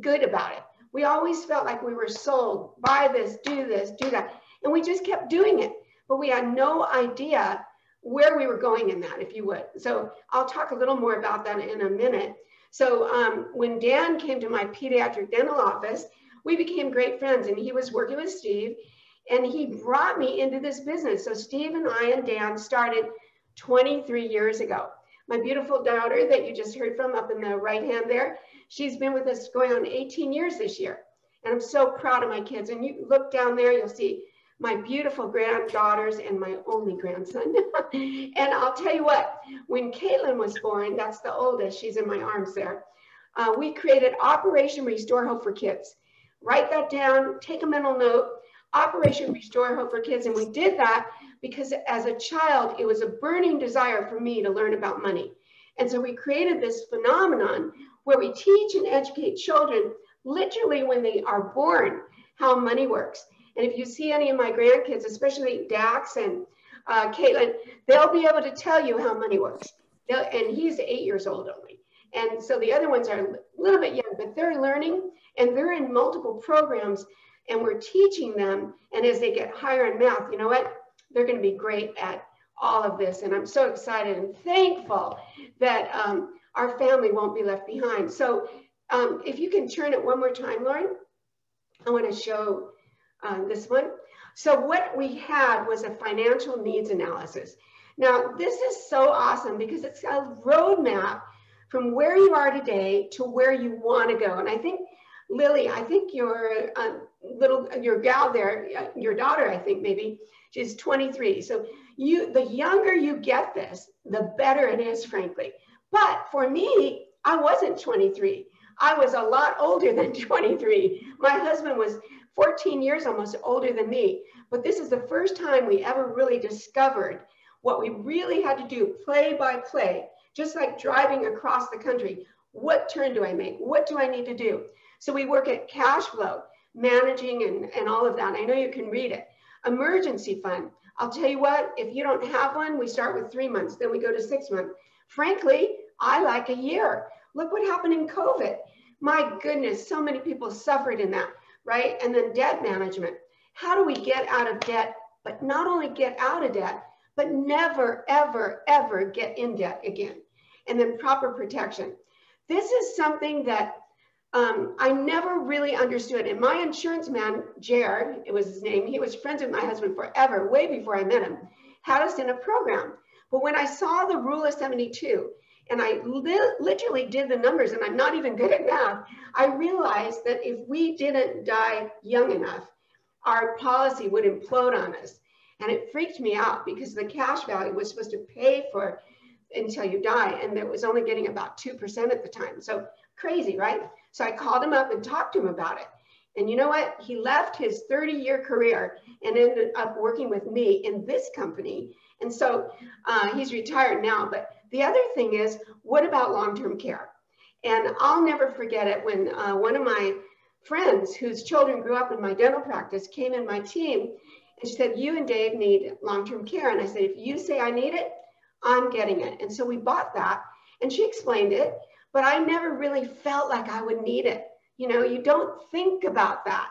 good about it. We always felt like we were sold, buy this, do this, do that. And we just kept doing it, but we had no idea where we were going in that, if you would. So I'll talk a little more about that in a minute. So um, when Dan came to my pediatric dental office, we became great friends and he was working with Steve and he brought me into this business. So Steve and I and Dan started twenty-three years ago. My beautiful daughter that you just heard from up in the right hand there, she's been with us going on eighteen years this year. And I'm so proud of my kids. And you look down there, you'll see my beautiful granddaughters and my only grandson. And I'll tell you what, when Caitlin was born, that's the oldest, she's in my arms there, uh, we created Operation Restore Hope for Kids. Write that down, take a mental note, Operation Restore Hope for Kids. And we did that because as a child, it was a burning desire for me to learn about money. And so we created this phenomenon where we teach and educate children, literally when they are born, how money works. And if you see any of my grandkids, especially Dax and uh, Caitlin, they'll be able to tell you how money works. They'll, and he's eight years old only. And so the other ones are a little bit young, but they're learning and they're in multiple programs and we're teaching them. And as they get higher in math, you know what? They're going to be great at all of this. And I'm so excited and thankful that um, our family won't be left behind. So um, if you can turn it one more time, Lauren, I want to show Uh, this one. So what we had was a financial needs analysis. Now, this is so awesome because it's a roadmap from where you are today to where you want to go. And I think, Lily, I think your uh, little, your gal there, your daughter, I think maybe, she's twenty-three. So you, the younger you get this, the better it is, frankly. But for me, I wasn't twenty-three. I was a lot older than twenty-three. My husband was fourteen years almost older than me, but this is the first time we ever really discovered what we really had to do play by play, just like driving across the country. What turn do I make? What do I need to do? So we work at cash flow, managing and, and all of that. I know you can read it. Emergency fund. I'll tell you what, if you don't have one, we start with three months, then we go to six months. Frankly, I like a year. Look what happened in COVID. My goodness, so many people suffered in that, right? And then debt management. How do we get out of debt, but not only get out of debt, but never, ever, ever get in debt again? And then proper protection. This is something that um, I never really understood. And my insurance man, Jared, it was his name, he was friends with my husband forever, way before I met him, had us in a program. But when I saw the rule of seventy-two, and I li literally did the numbers, and I'm not even good at math, I realized that if we didn't die young enough, our policy would implode on us. And it freaked me out because the cash value was supposed to pay for until you die, and it was only getting about two percent at the time. So crazy, right? So I called him up and talked to him about it. And you know what? He left his thirty year career and ended up working with me in this company. And so uh, he's retired now, but the other thing is, what about long-term care? And I'll never forget it when uh, one of my friends whose children grew up in my dental practice came in my team and she said, you and Dave need long-term care. And I said, if you say I need it, I'm getting it. And so we bought that and she explained it, but I never really felt like I would need it. You know, you don't think about that.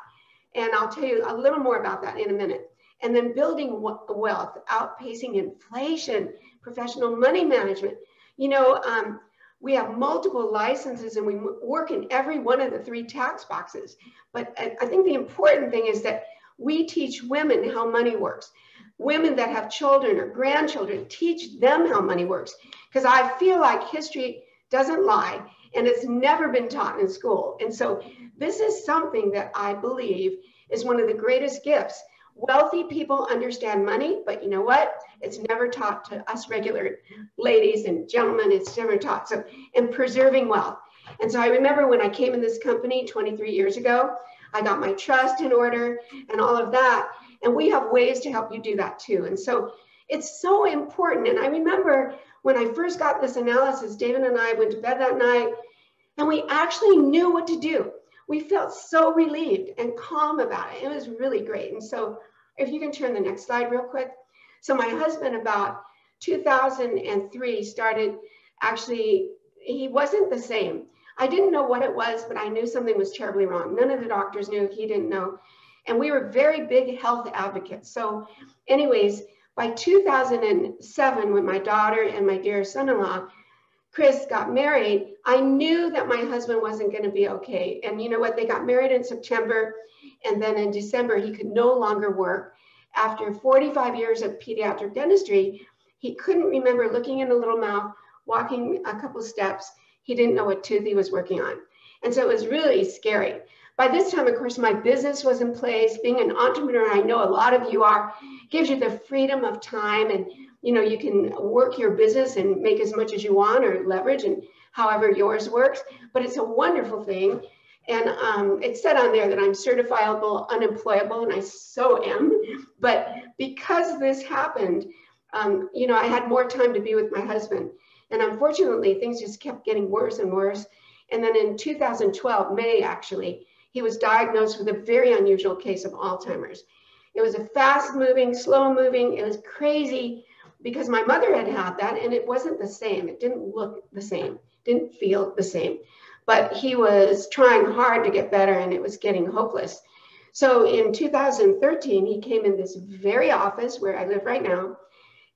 And I'll tell you a little more about that in a minute. And then building wealth, outpacing inflation, professional money management. You know, um, we have multiple licenses and we work in every one of the three tax boxes. But I think the important thing is that we teach women how money works. Women that have children or grandchildren, teach them how money works. Because I feel like history doesn't lie and it's never been taught in school. And so this is something that I believe is one of the greatest gifts. Wealthy people understand money, but you know what? It's never taught to us regular ladies and gentlemen. It's never taught. So, and preserving wealth. And so I remember when I came in this company twenty-three years ago, I got my trust in order and all of that. And we have ways to help you do that too. And so it's so important. And I remember when I first got this analysis, David and I went to bed that night and we actually knew what to do. We felt so relieved and calm about it. It was really great. And so if you can turn the next slide real quick. So my husband about two thousand three started, actually, he wasn't the same. I didn't know what it was, but I knew something was terribly wrong. None of the doctors knew, he didn't know. And we were very big health advocates. So anyways, by two thousand seven, when my daughter and my dear son-in-law Chris got married, I knew that my husband wasn't going to be okay. And you know what? They got married in September. And then in December, he could no longer work. After forty-five years of pediatric dentistry, he couldn't remember looking in a little mouth, walking a couple steps. He didn't know what tooth he was working on. And so it was really scary. By this time, of course, my business was in place. Being an entrepreneur, I know a lot of you are, gives you the freedom of time and you know, you can work your business and make as much as you want or leverage and however yours works, but it's a wonderful thing. And um, it said on there that I'm certifiable, unemployable, and I so am. But because this happened, um, you know, I had more time to be with my husband. And unfortunately, things just kept getting worse and worse. And then in two thousand twelve, May actually, he was diagnosed with a very unusual case of Alzheimer's. It was a fast moving, slow moving, it was crazy. Because my mother had had that and it wasn't the same. It didn't look the same, didn't feel the same, but he was trying hard to get better and it was getting hopeless. So in two thousand thirteen, he came in this very office where I live right now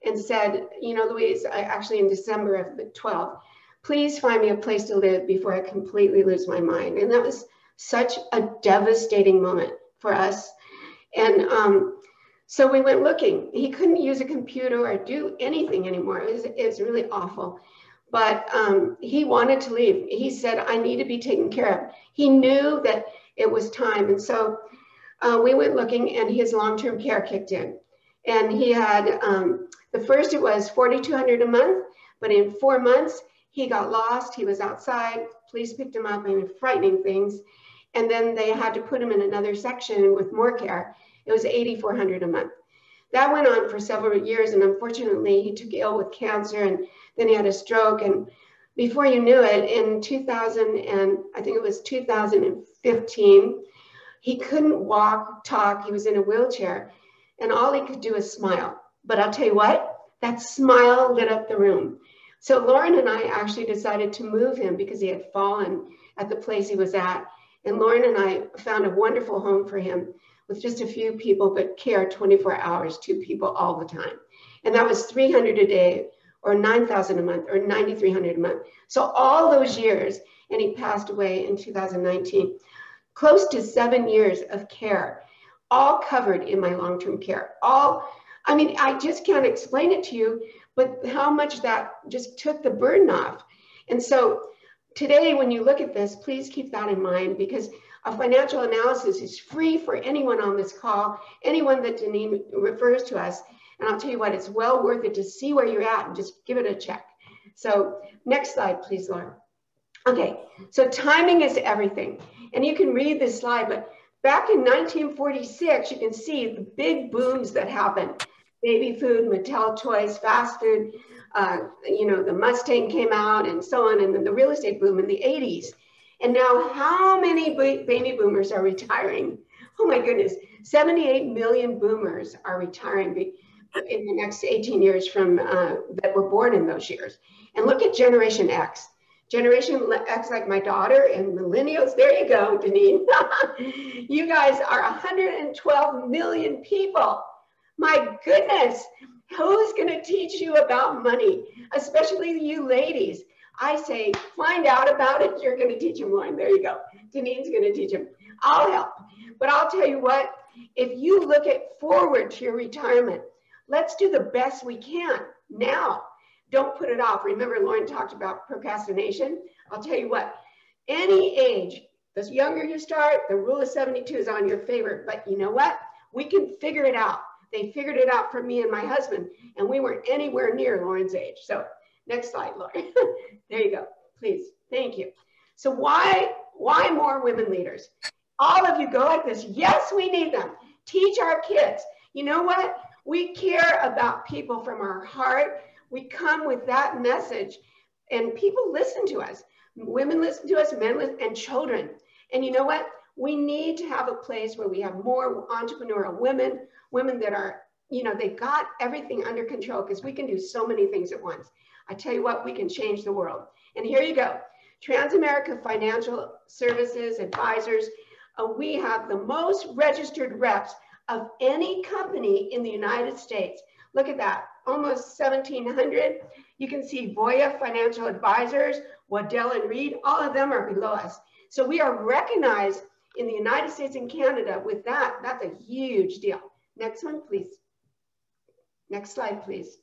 and said, you know, Louise, I actually in December of twelve, please find me a place to live before I completely lose my mind. And that was such a devastating moment for us. And, um, So we went looking. He couldn't use a computer or do anything anymore. It was, it was really awful. But um, he wanted to leave. He said, I need to be taken care of. He knew that it was time. And so uh, we went looking and his long-term care kicked in. And he had, um, the first it was forty-two hundred dollars a month, but in four months, he got lost. He was outside. Police picked him up and frightening things. And then they had to put him in another section with more care. It was eighty-four hundred dollars a month. That went on for several years, and unfortunately, he took ill with cancer, and then he had a stroke. And before you knew it, in two thousand and I think it was two thousand fifteen, he couldn't walk, talk. He was in a wheelchair, and all he could do is smile. But I'll tell you what, that smile lit up the room. So Lauren and I actually decided to move him because he had fallen at the place he was at. And Lauren and I found a wonderful home for him with just a few people, but care twenty-four hours, two people all the time. And that was three hundred dollars a day, or nine thousand dollars a month, or nine thousand three hundred dollars a month. So all those years, and he passed away in two thousand nineteen, close to seven years of care, all covered in my long-term care. All, I mean, I just can't explain it to you, but how much that just took the burden off. And so today, when you look at this, please keep that in mind, because a financial analysis is free for anyone on this call, anyone that Deneen refers to us. And I'll tell you what, it's well worth it to see where you're at and just give it a check. So next slide, please, Lauren. Okay, so timing is everything. And you can read this slide, but back in nineteen forty-six, you can see the big booms that happened. Baby food, Mattel toys, fast food, uh, you know, the Mustang came out and so on, and then the real estate boom in the eighties. And now how many baby boomers are retiring? Oh my goodness, seventy-eight million boomers are retiring in the next eighteen years from uh, that were born in those years. And look at Generation X. Generation X, like my daughter, and millennials, there you go, Deneen. You guys are one hundred twelve million people. My goodness, who's gonna teach you about money? Especially you ladies. I say, find out about it. You're gonna teach them, Lauren. There you go. Deneen's gonna teach them. I'll help. But I'll tell you what, if you look at forward to your retirement, let's do the best we can now. Don't put it off. Remember, Lauren talked about procrastination. I'll tell you what, any age, the younger you start, the rule of seventy-two is on your favor. But you know what? We can figure it out. They figured it out for me and my husband, and we weren't anywhere near Lauren's age. So next slide, Lauren. There you go, please. Thank you. So why, why more women leaders? All of you go like this. Yes, we need them. Teach our kids. You know what? We care about people from our heart. We come with that message, and people listen to us. Women listen to us, men listen, and children. And you know what? We need to have a place where we have more entrepreneurial women, women that are, you know, they've got everything under control, because we can do so many things at once. I tell you what, we can change the world. And here you go. Transamerica Financial Services Advisors. Uh, we have the most registered reps of any company in the United States. Look at that. Almost seventeen hundred. You can see Voya Financial Advisors, Waddell and Reed, all of them are below us. So we are recognized in the United States and Canada with that. That's a huge deal. Next one, please. Next slide, please.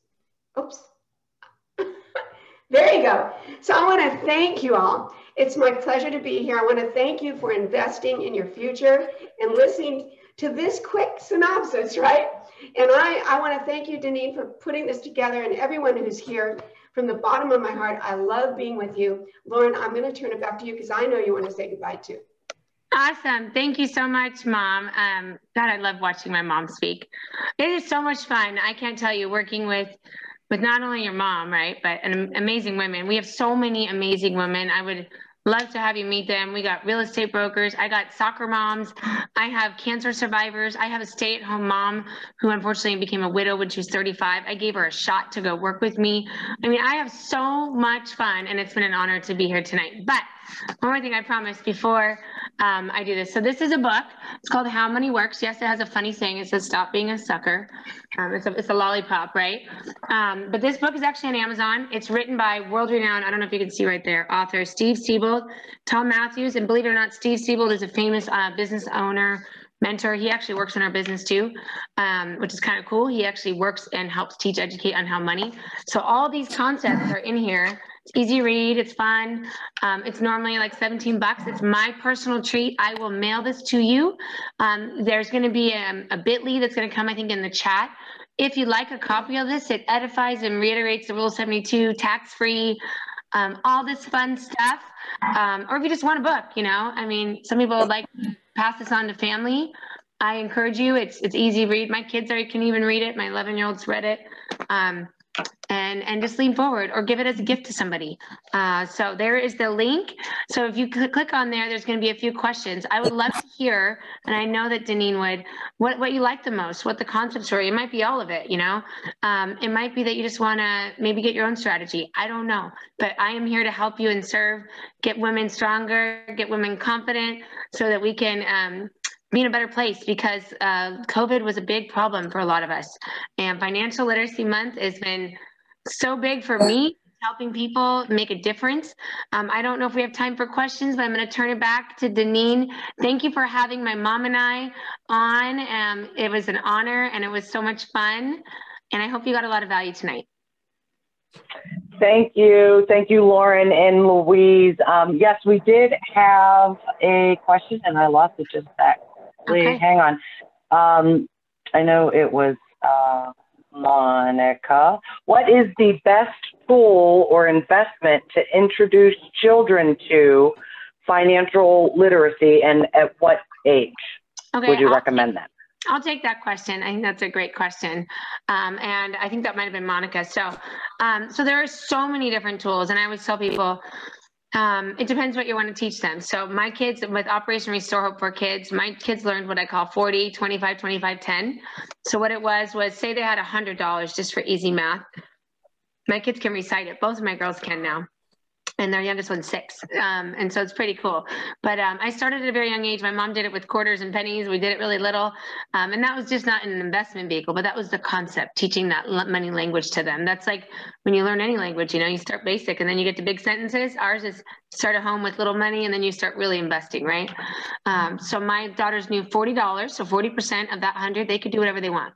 Oops. There you go. So I want to thank you all. It's my pleasure to be here. I want to thank you for investing in your future and listening to this quick synopsis, right? And I, I want to thank you, Deneen, for putting this together, and everyone who's here. From the bottom of my heart, I love being with you. Lauren, I'm going to turn it back to you because I know you want to say goodbye too. Awesome. Thank you so much, Mom. Um, God, I love watching my mom speak. It is so much fun. I can't tell you, working with, with not only your mom, right, but an amazing women. We have so many amazing women. I would love to have you meet them. We got real estate brokers. I got soccer moms. I have cancer survivors. I have a stay-at-home mom who unfortunately became a widow when she was thirty-five. I gave her a shot to go work with me. I mean, I have so much fun, and it's been an honor to be here tonight. But one more thing I promised before um, I do this. So this is a book. It's called How Money Works. Yes, it has a funny saying. It says, stop being a sucker. Um, it's, a, it's a lollipop, right? Um, but this book is actually on Amazon. It's written by world-renowned, I don't know if you can see right there, author Steve Siebold, Tom Matthews, and believe it or not, Steve Siebold is a famous uh, business owner, mentor. He actually works in our business too, um, which is kind of cool. He actually works and helps teach, educate on how money. So all these concepts are in here. It's easy read. It's fun. Um, it's normally like seventeen bucks. It's my personal treat. I will mail this to you. Um, there's going to be a, a bit dot L Y that's going to come, I think, in the chat. If you like a copy of this, it edifies and reiterates the Rule seventy-two, tax-free, um, all this fun stuff. Um, or if you just want a book, you know, I mean, some people would like to pass this on to family. I encourage you. It's, it's easy to read. My kids are, can even read it. My eleven-year-old's read it. Um, and and just lean forward or give it as a gift to somebody. Uh, so there is the link. So if you click on there, there's going to be a few questions. I would love to hear, and I know that Deneen would, what, what you like the most, what the concepts were. It might be all of it, you know. Um, it might be that you just want to maybe get your own strategy. I don't know, but I am here to help you and serve, get women stronger, get women confident so that we can um, be in a better place, because uh, COVID was a big problem for a lot of us. And Financial Literacy Month has been so big for me, helping people make a difference. Um, I don't know if we have time for questions, but I'm going to turn it back to Deneen. Thank you for having my mom and I on. Um, it was an honor and it was so much fun. And I hope you got a lot of value tonight. Thank you. Thank you, Lauren and Louise. Um, yes, we did have a question and I lost it just back. Okay. Hang on. Um, I know it was uh, Monica. What is the best tool or investment to introduce children to financial literacy, and at what age okay, would you I'll recommend that? I'll take that question. I think that's a great question. Um, and I think that might have been Monica. So, um, so there are so many different tools, and I always tell people, Um, it depends what you want to teach them. So my kids with Operation Restore Hope for Kids, my kids learned what I call forty, twenty-five, twenty-five, ten. So what it was, was say they had a hundred dollars just for easy math. My kids can recite it. Both of my girls can now. And their youngest one's six. Um, and so it's pretty cool. But um, I started at a very young age. My mom did it with quarters and pennies. We did it really little. Um, and that was just not an investment vehicle, but that was the concept, teaching that money language to them. That's like when you learn any language, you know, you start basic and then you get to big sentences. Ours is start at home with little money and then you start really investing, right? Um, so my daughters knew forty dollars. So forty percent of that hundred, they could do whatever they want.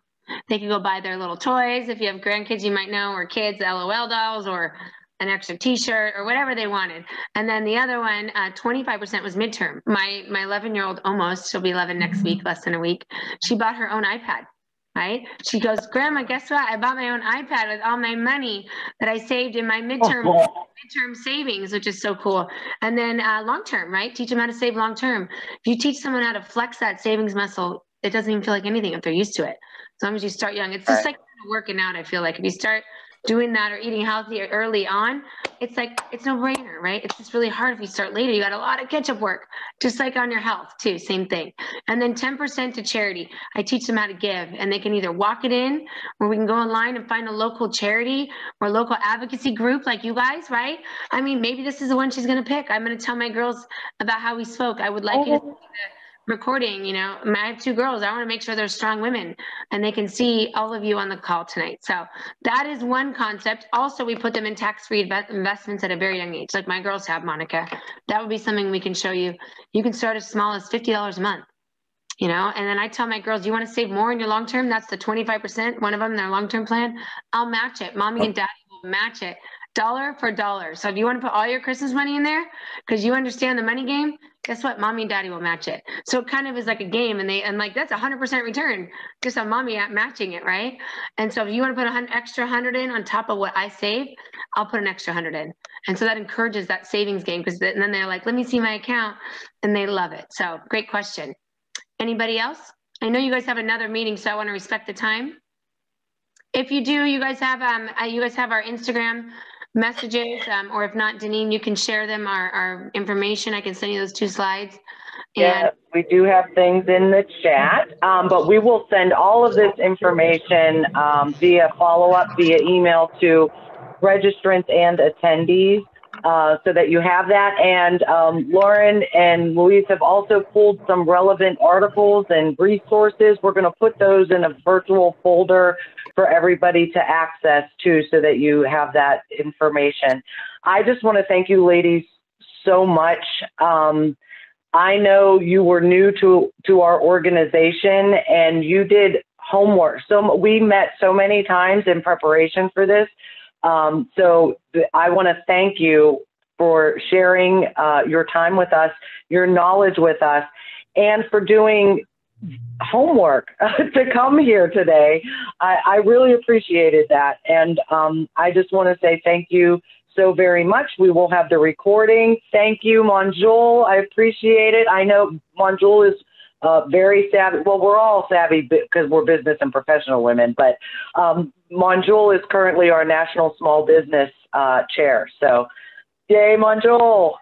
They could go buy their little toys. If you have grandkids, you might know, or kids, L O L dolls, or an extra t-shirt or whatever they wanted. And then the other one, uh, twenty-five percent was midterm. My my eleven year old almost, she'll be eleven next week, less than a week. She bought her own iPad, right? She goes, Grandma, guess what? I bought my own iPad with all my money that I saved in my midterm, oh, wow. midterm savings, which is so cool. And then uh, long-term, right? Teach them how to save long-term. If you teach someone how to flex that savings muscle, it doesn't even feel like anything if they're used to it. As long as you start young, it's all just right. Like working out, I feel like. If you start doing that or eating healthy early on, it's like, it's no brainer, right? It's just really hard if you start later. You got a lot of catch up work, just like on your health too, same thing. And then ten percent to charity. I teach them how to give, and they can either walk it in, or we can go online and find a local charity or local advocacy group like you guys, right? I mean, maybe this is the one she's gonna pick. I'm gonna tell my girls about how we spoke. I would like oh. you to recording, you know, I have two girls. I want to make sure they're strong women and they can see all of you on the call tonight. So that is one concept. Also, we put them in tax-free investments at a very young age, like my girls have, Monica. That would be something we can show you. You can start as small as fifty dollars a month, you know, and then I tell my girls, you want to save more in your long-term? That's the twenty-five percent, one of them, their long-term plan. I'll match it. Mommy and daddy will match it dollar for dollar. So if you want to put all your Christmas money in there because you understand the money game, guess what? Mommy and daddy will match it. So it kind of is like a game, and they, and like, that's a hundred percent return just on mommy matching it. Right. And so if you want to put an extra hundred in on top of what I save, I'll put an extra hundred in. And so that encourages that savings game. Cause then they're like, let me see my account, and they love it. So great question. Anybody else? I know you guys have another meeting, so I want to respect the time. If you do, you guys have, um, you guys have our Instagram messages, um, or if not, Deneen, you can share them, our, our information. I can send you those two slides. And yeah, we do have things in the chat, um, but we will send all of this information um, via follow-up, via email to registrants and attendees, uh, so that you have that. And um, Lauren and Louise have also pulled some relevant articles and resources. We're going to put those in a virtual folder for everybody to access too, so that you have that information. I just want to thank you ladies so much. Um, I know you were new to, to our organization, and you did homework. So we met so many times in preparation for this. Um, so I want to thank you for sharing uh, your time with us, your knowledge with us, and for doing homework to come here today. I, I really appreciated that. And um, I just want to say thank you so very much. We will have the recording. Thank you, Manjul. I appreciate it. I know Manjul is uh, very savvy. Well, we're all savvy because we're business and professional women, but um, Manjul is currently our national small business uh, chair. So yay, Manjul.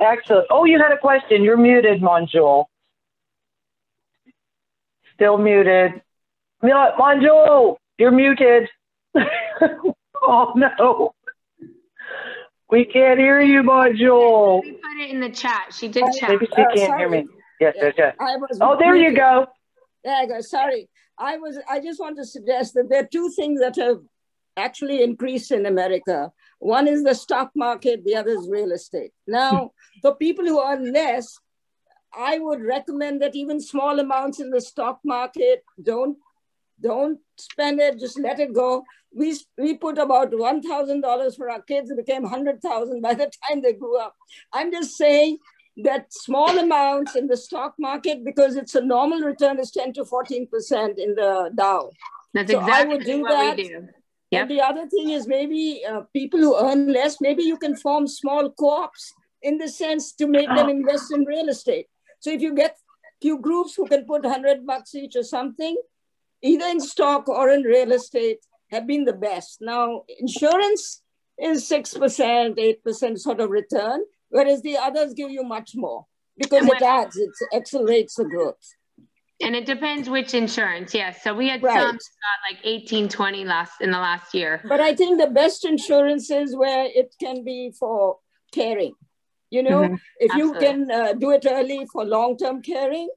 Excellent. Oh, you had a question. You're muted, Manjul. Still muted. No, Manjul, you're muted. Oh, no. We can't hear you, Manjul. She put it in the chat. She did chat. Maybe she can't oh, hear me. Yes, yeah, yes, yes. Oh, there you go. There you go. Sorry. I, was, I just want to suggest that there are two things that have actually increased in America. One is the stock market. The other is real estate. Now, for people who earn less, I would recommend that even small amounts in the stock market, don't, don't spend it. Just let it go. We, we put about one thousand dollars for our kids. It became one hundred thousand dollars by the time they grew up. I'm just saying that small amounts in the stock market, because it's a normal return, is ten to fourteen percent in the Dow. That's so exactly I would do what that. we do. Yep. And the other thing is maybe uh, people who earn less, maybe you can form small co-ops in the sense to make them invest in real estate. So if you get a few groups who can put one hundred bucks each or something, either in stock or in real estate, have been the best. Now, insurance is six percent, eight percent sort of return, whereas the others give you much more because when, it adds, it accelerates the growth. And it depends which insurance, yes. So we had right. some got like eighteen, twenty last, in the last year. But I think the best insurance is where it can be for caring. You know, mm-hmm. if Absolutely. you can uh, do it early for long-term caring,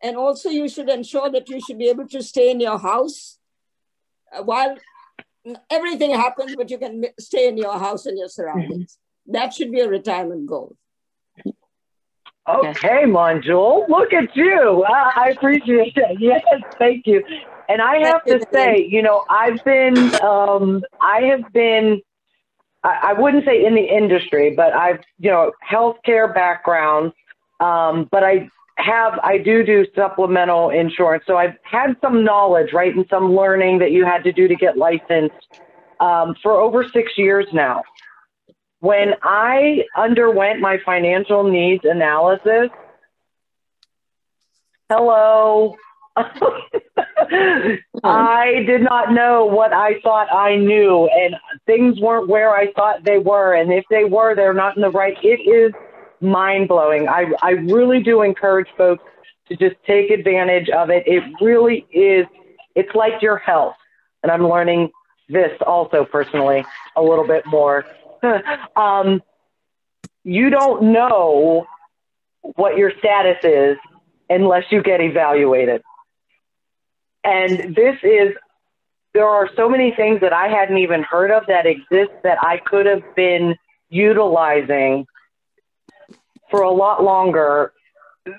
and also you should ensure that you should be able to stay in your house uh, while everything happens, but you can stay in your house and your surroundings. That should be a retirement goal. Okay, Manjul, look at you. Uh, I appreciate that. Yes, thank you. And I have to say, you know, I've been, um, I have been, I, I wouldn't say in the industry, but I've, you know, healthcare background, um, but I have, I do do supplemental insurance. So I've had some knowledge, right, and some learning that you had to do to get licensed um, for over six years now. When I underwent my financial needs analysis, hello, I did not know what I thought I knew, and things weren't where I thought they were. And if they were, they're not in the right. It is mind blowing. I, I really do encourage folks to just take advantage of it. It really is. It's like your health. And I'm learning this also personally a little bit more. Um, you don't know what your status is unless you get evaluated. And this is, there are so many things that I hadn't even heard of that exist that I could have been utilizing for a lot longer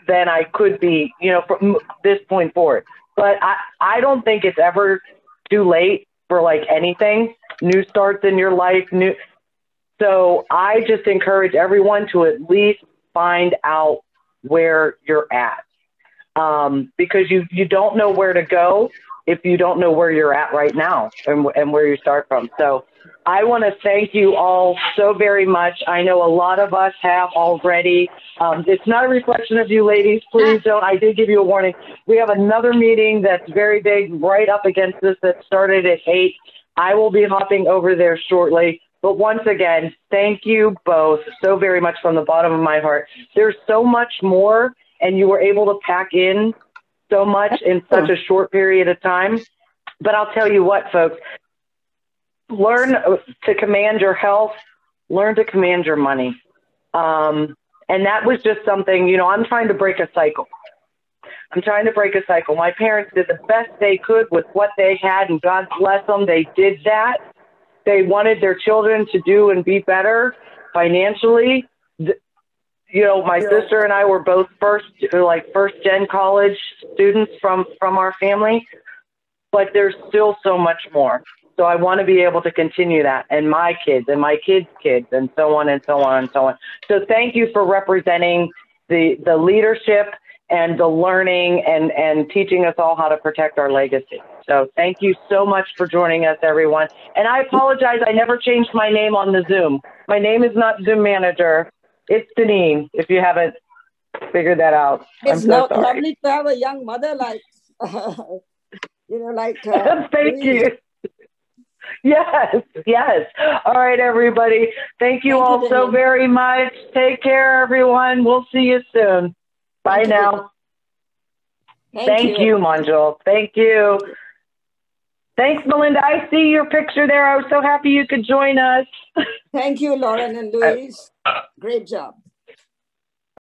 than I could be, you know, from this point forward. But I, I don't think it's ever too late for like anything, new starts in your life, new... So I just encourage everyone to at least find out where you're at, um, because you, you don't know where to go if you don't know where you're at right now and, and where you start from. So I want to thank you all so very much. I know a lot of us have already. Um, it's not a reflection of you ladies. Please don't. I did give you a warning. We have another meeting that's very big right up against this that started at eight. I will be hopping over there shortly. But once again, thank you both so very much from the bottom of my heart. There's so much more, and you were able to pack in so much in such a short period of time. But I'll tell you what, folks, learn to command your health, learn to command your money. Um, and that was just something, you know, I'm trying to break a cycle. I'm trying to break a cycle. My parents did the best they could with what they had, and God bless them, they did that. They wanted their children to do and be better financially. You know, my sister and I were both first, like first gen college students from, from our family, but there's still so much more. So I want to be able to continue that, and my kids and my kids' kids and so on and so on and so on. So thank you for representing the, the leadership and the learning and, and teaching us all how to protect our legacy. So thank you so much for joining us, everyone. And I apologize, I never changed my name on the Zoom. My name is not Zoom Manager. It's Deneen, if you haven't figure that out. It's I'm so lo sorry. lovely to have a young mother like, uh, you know, like. Uh, Thank Louise. you. Yes, yes. All right, everybody. Thank you Thank all you, so very much. Take care, everyone. We'll see you soon. Bye Thank now. You. Thank, Thank you, you Manjul. Thank you. Thanks, Melinda. I see your picture there. I was so happy you could join us. Thank you, Lauren and Louise. Great job.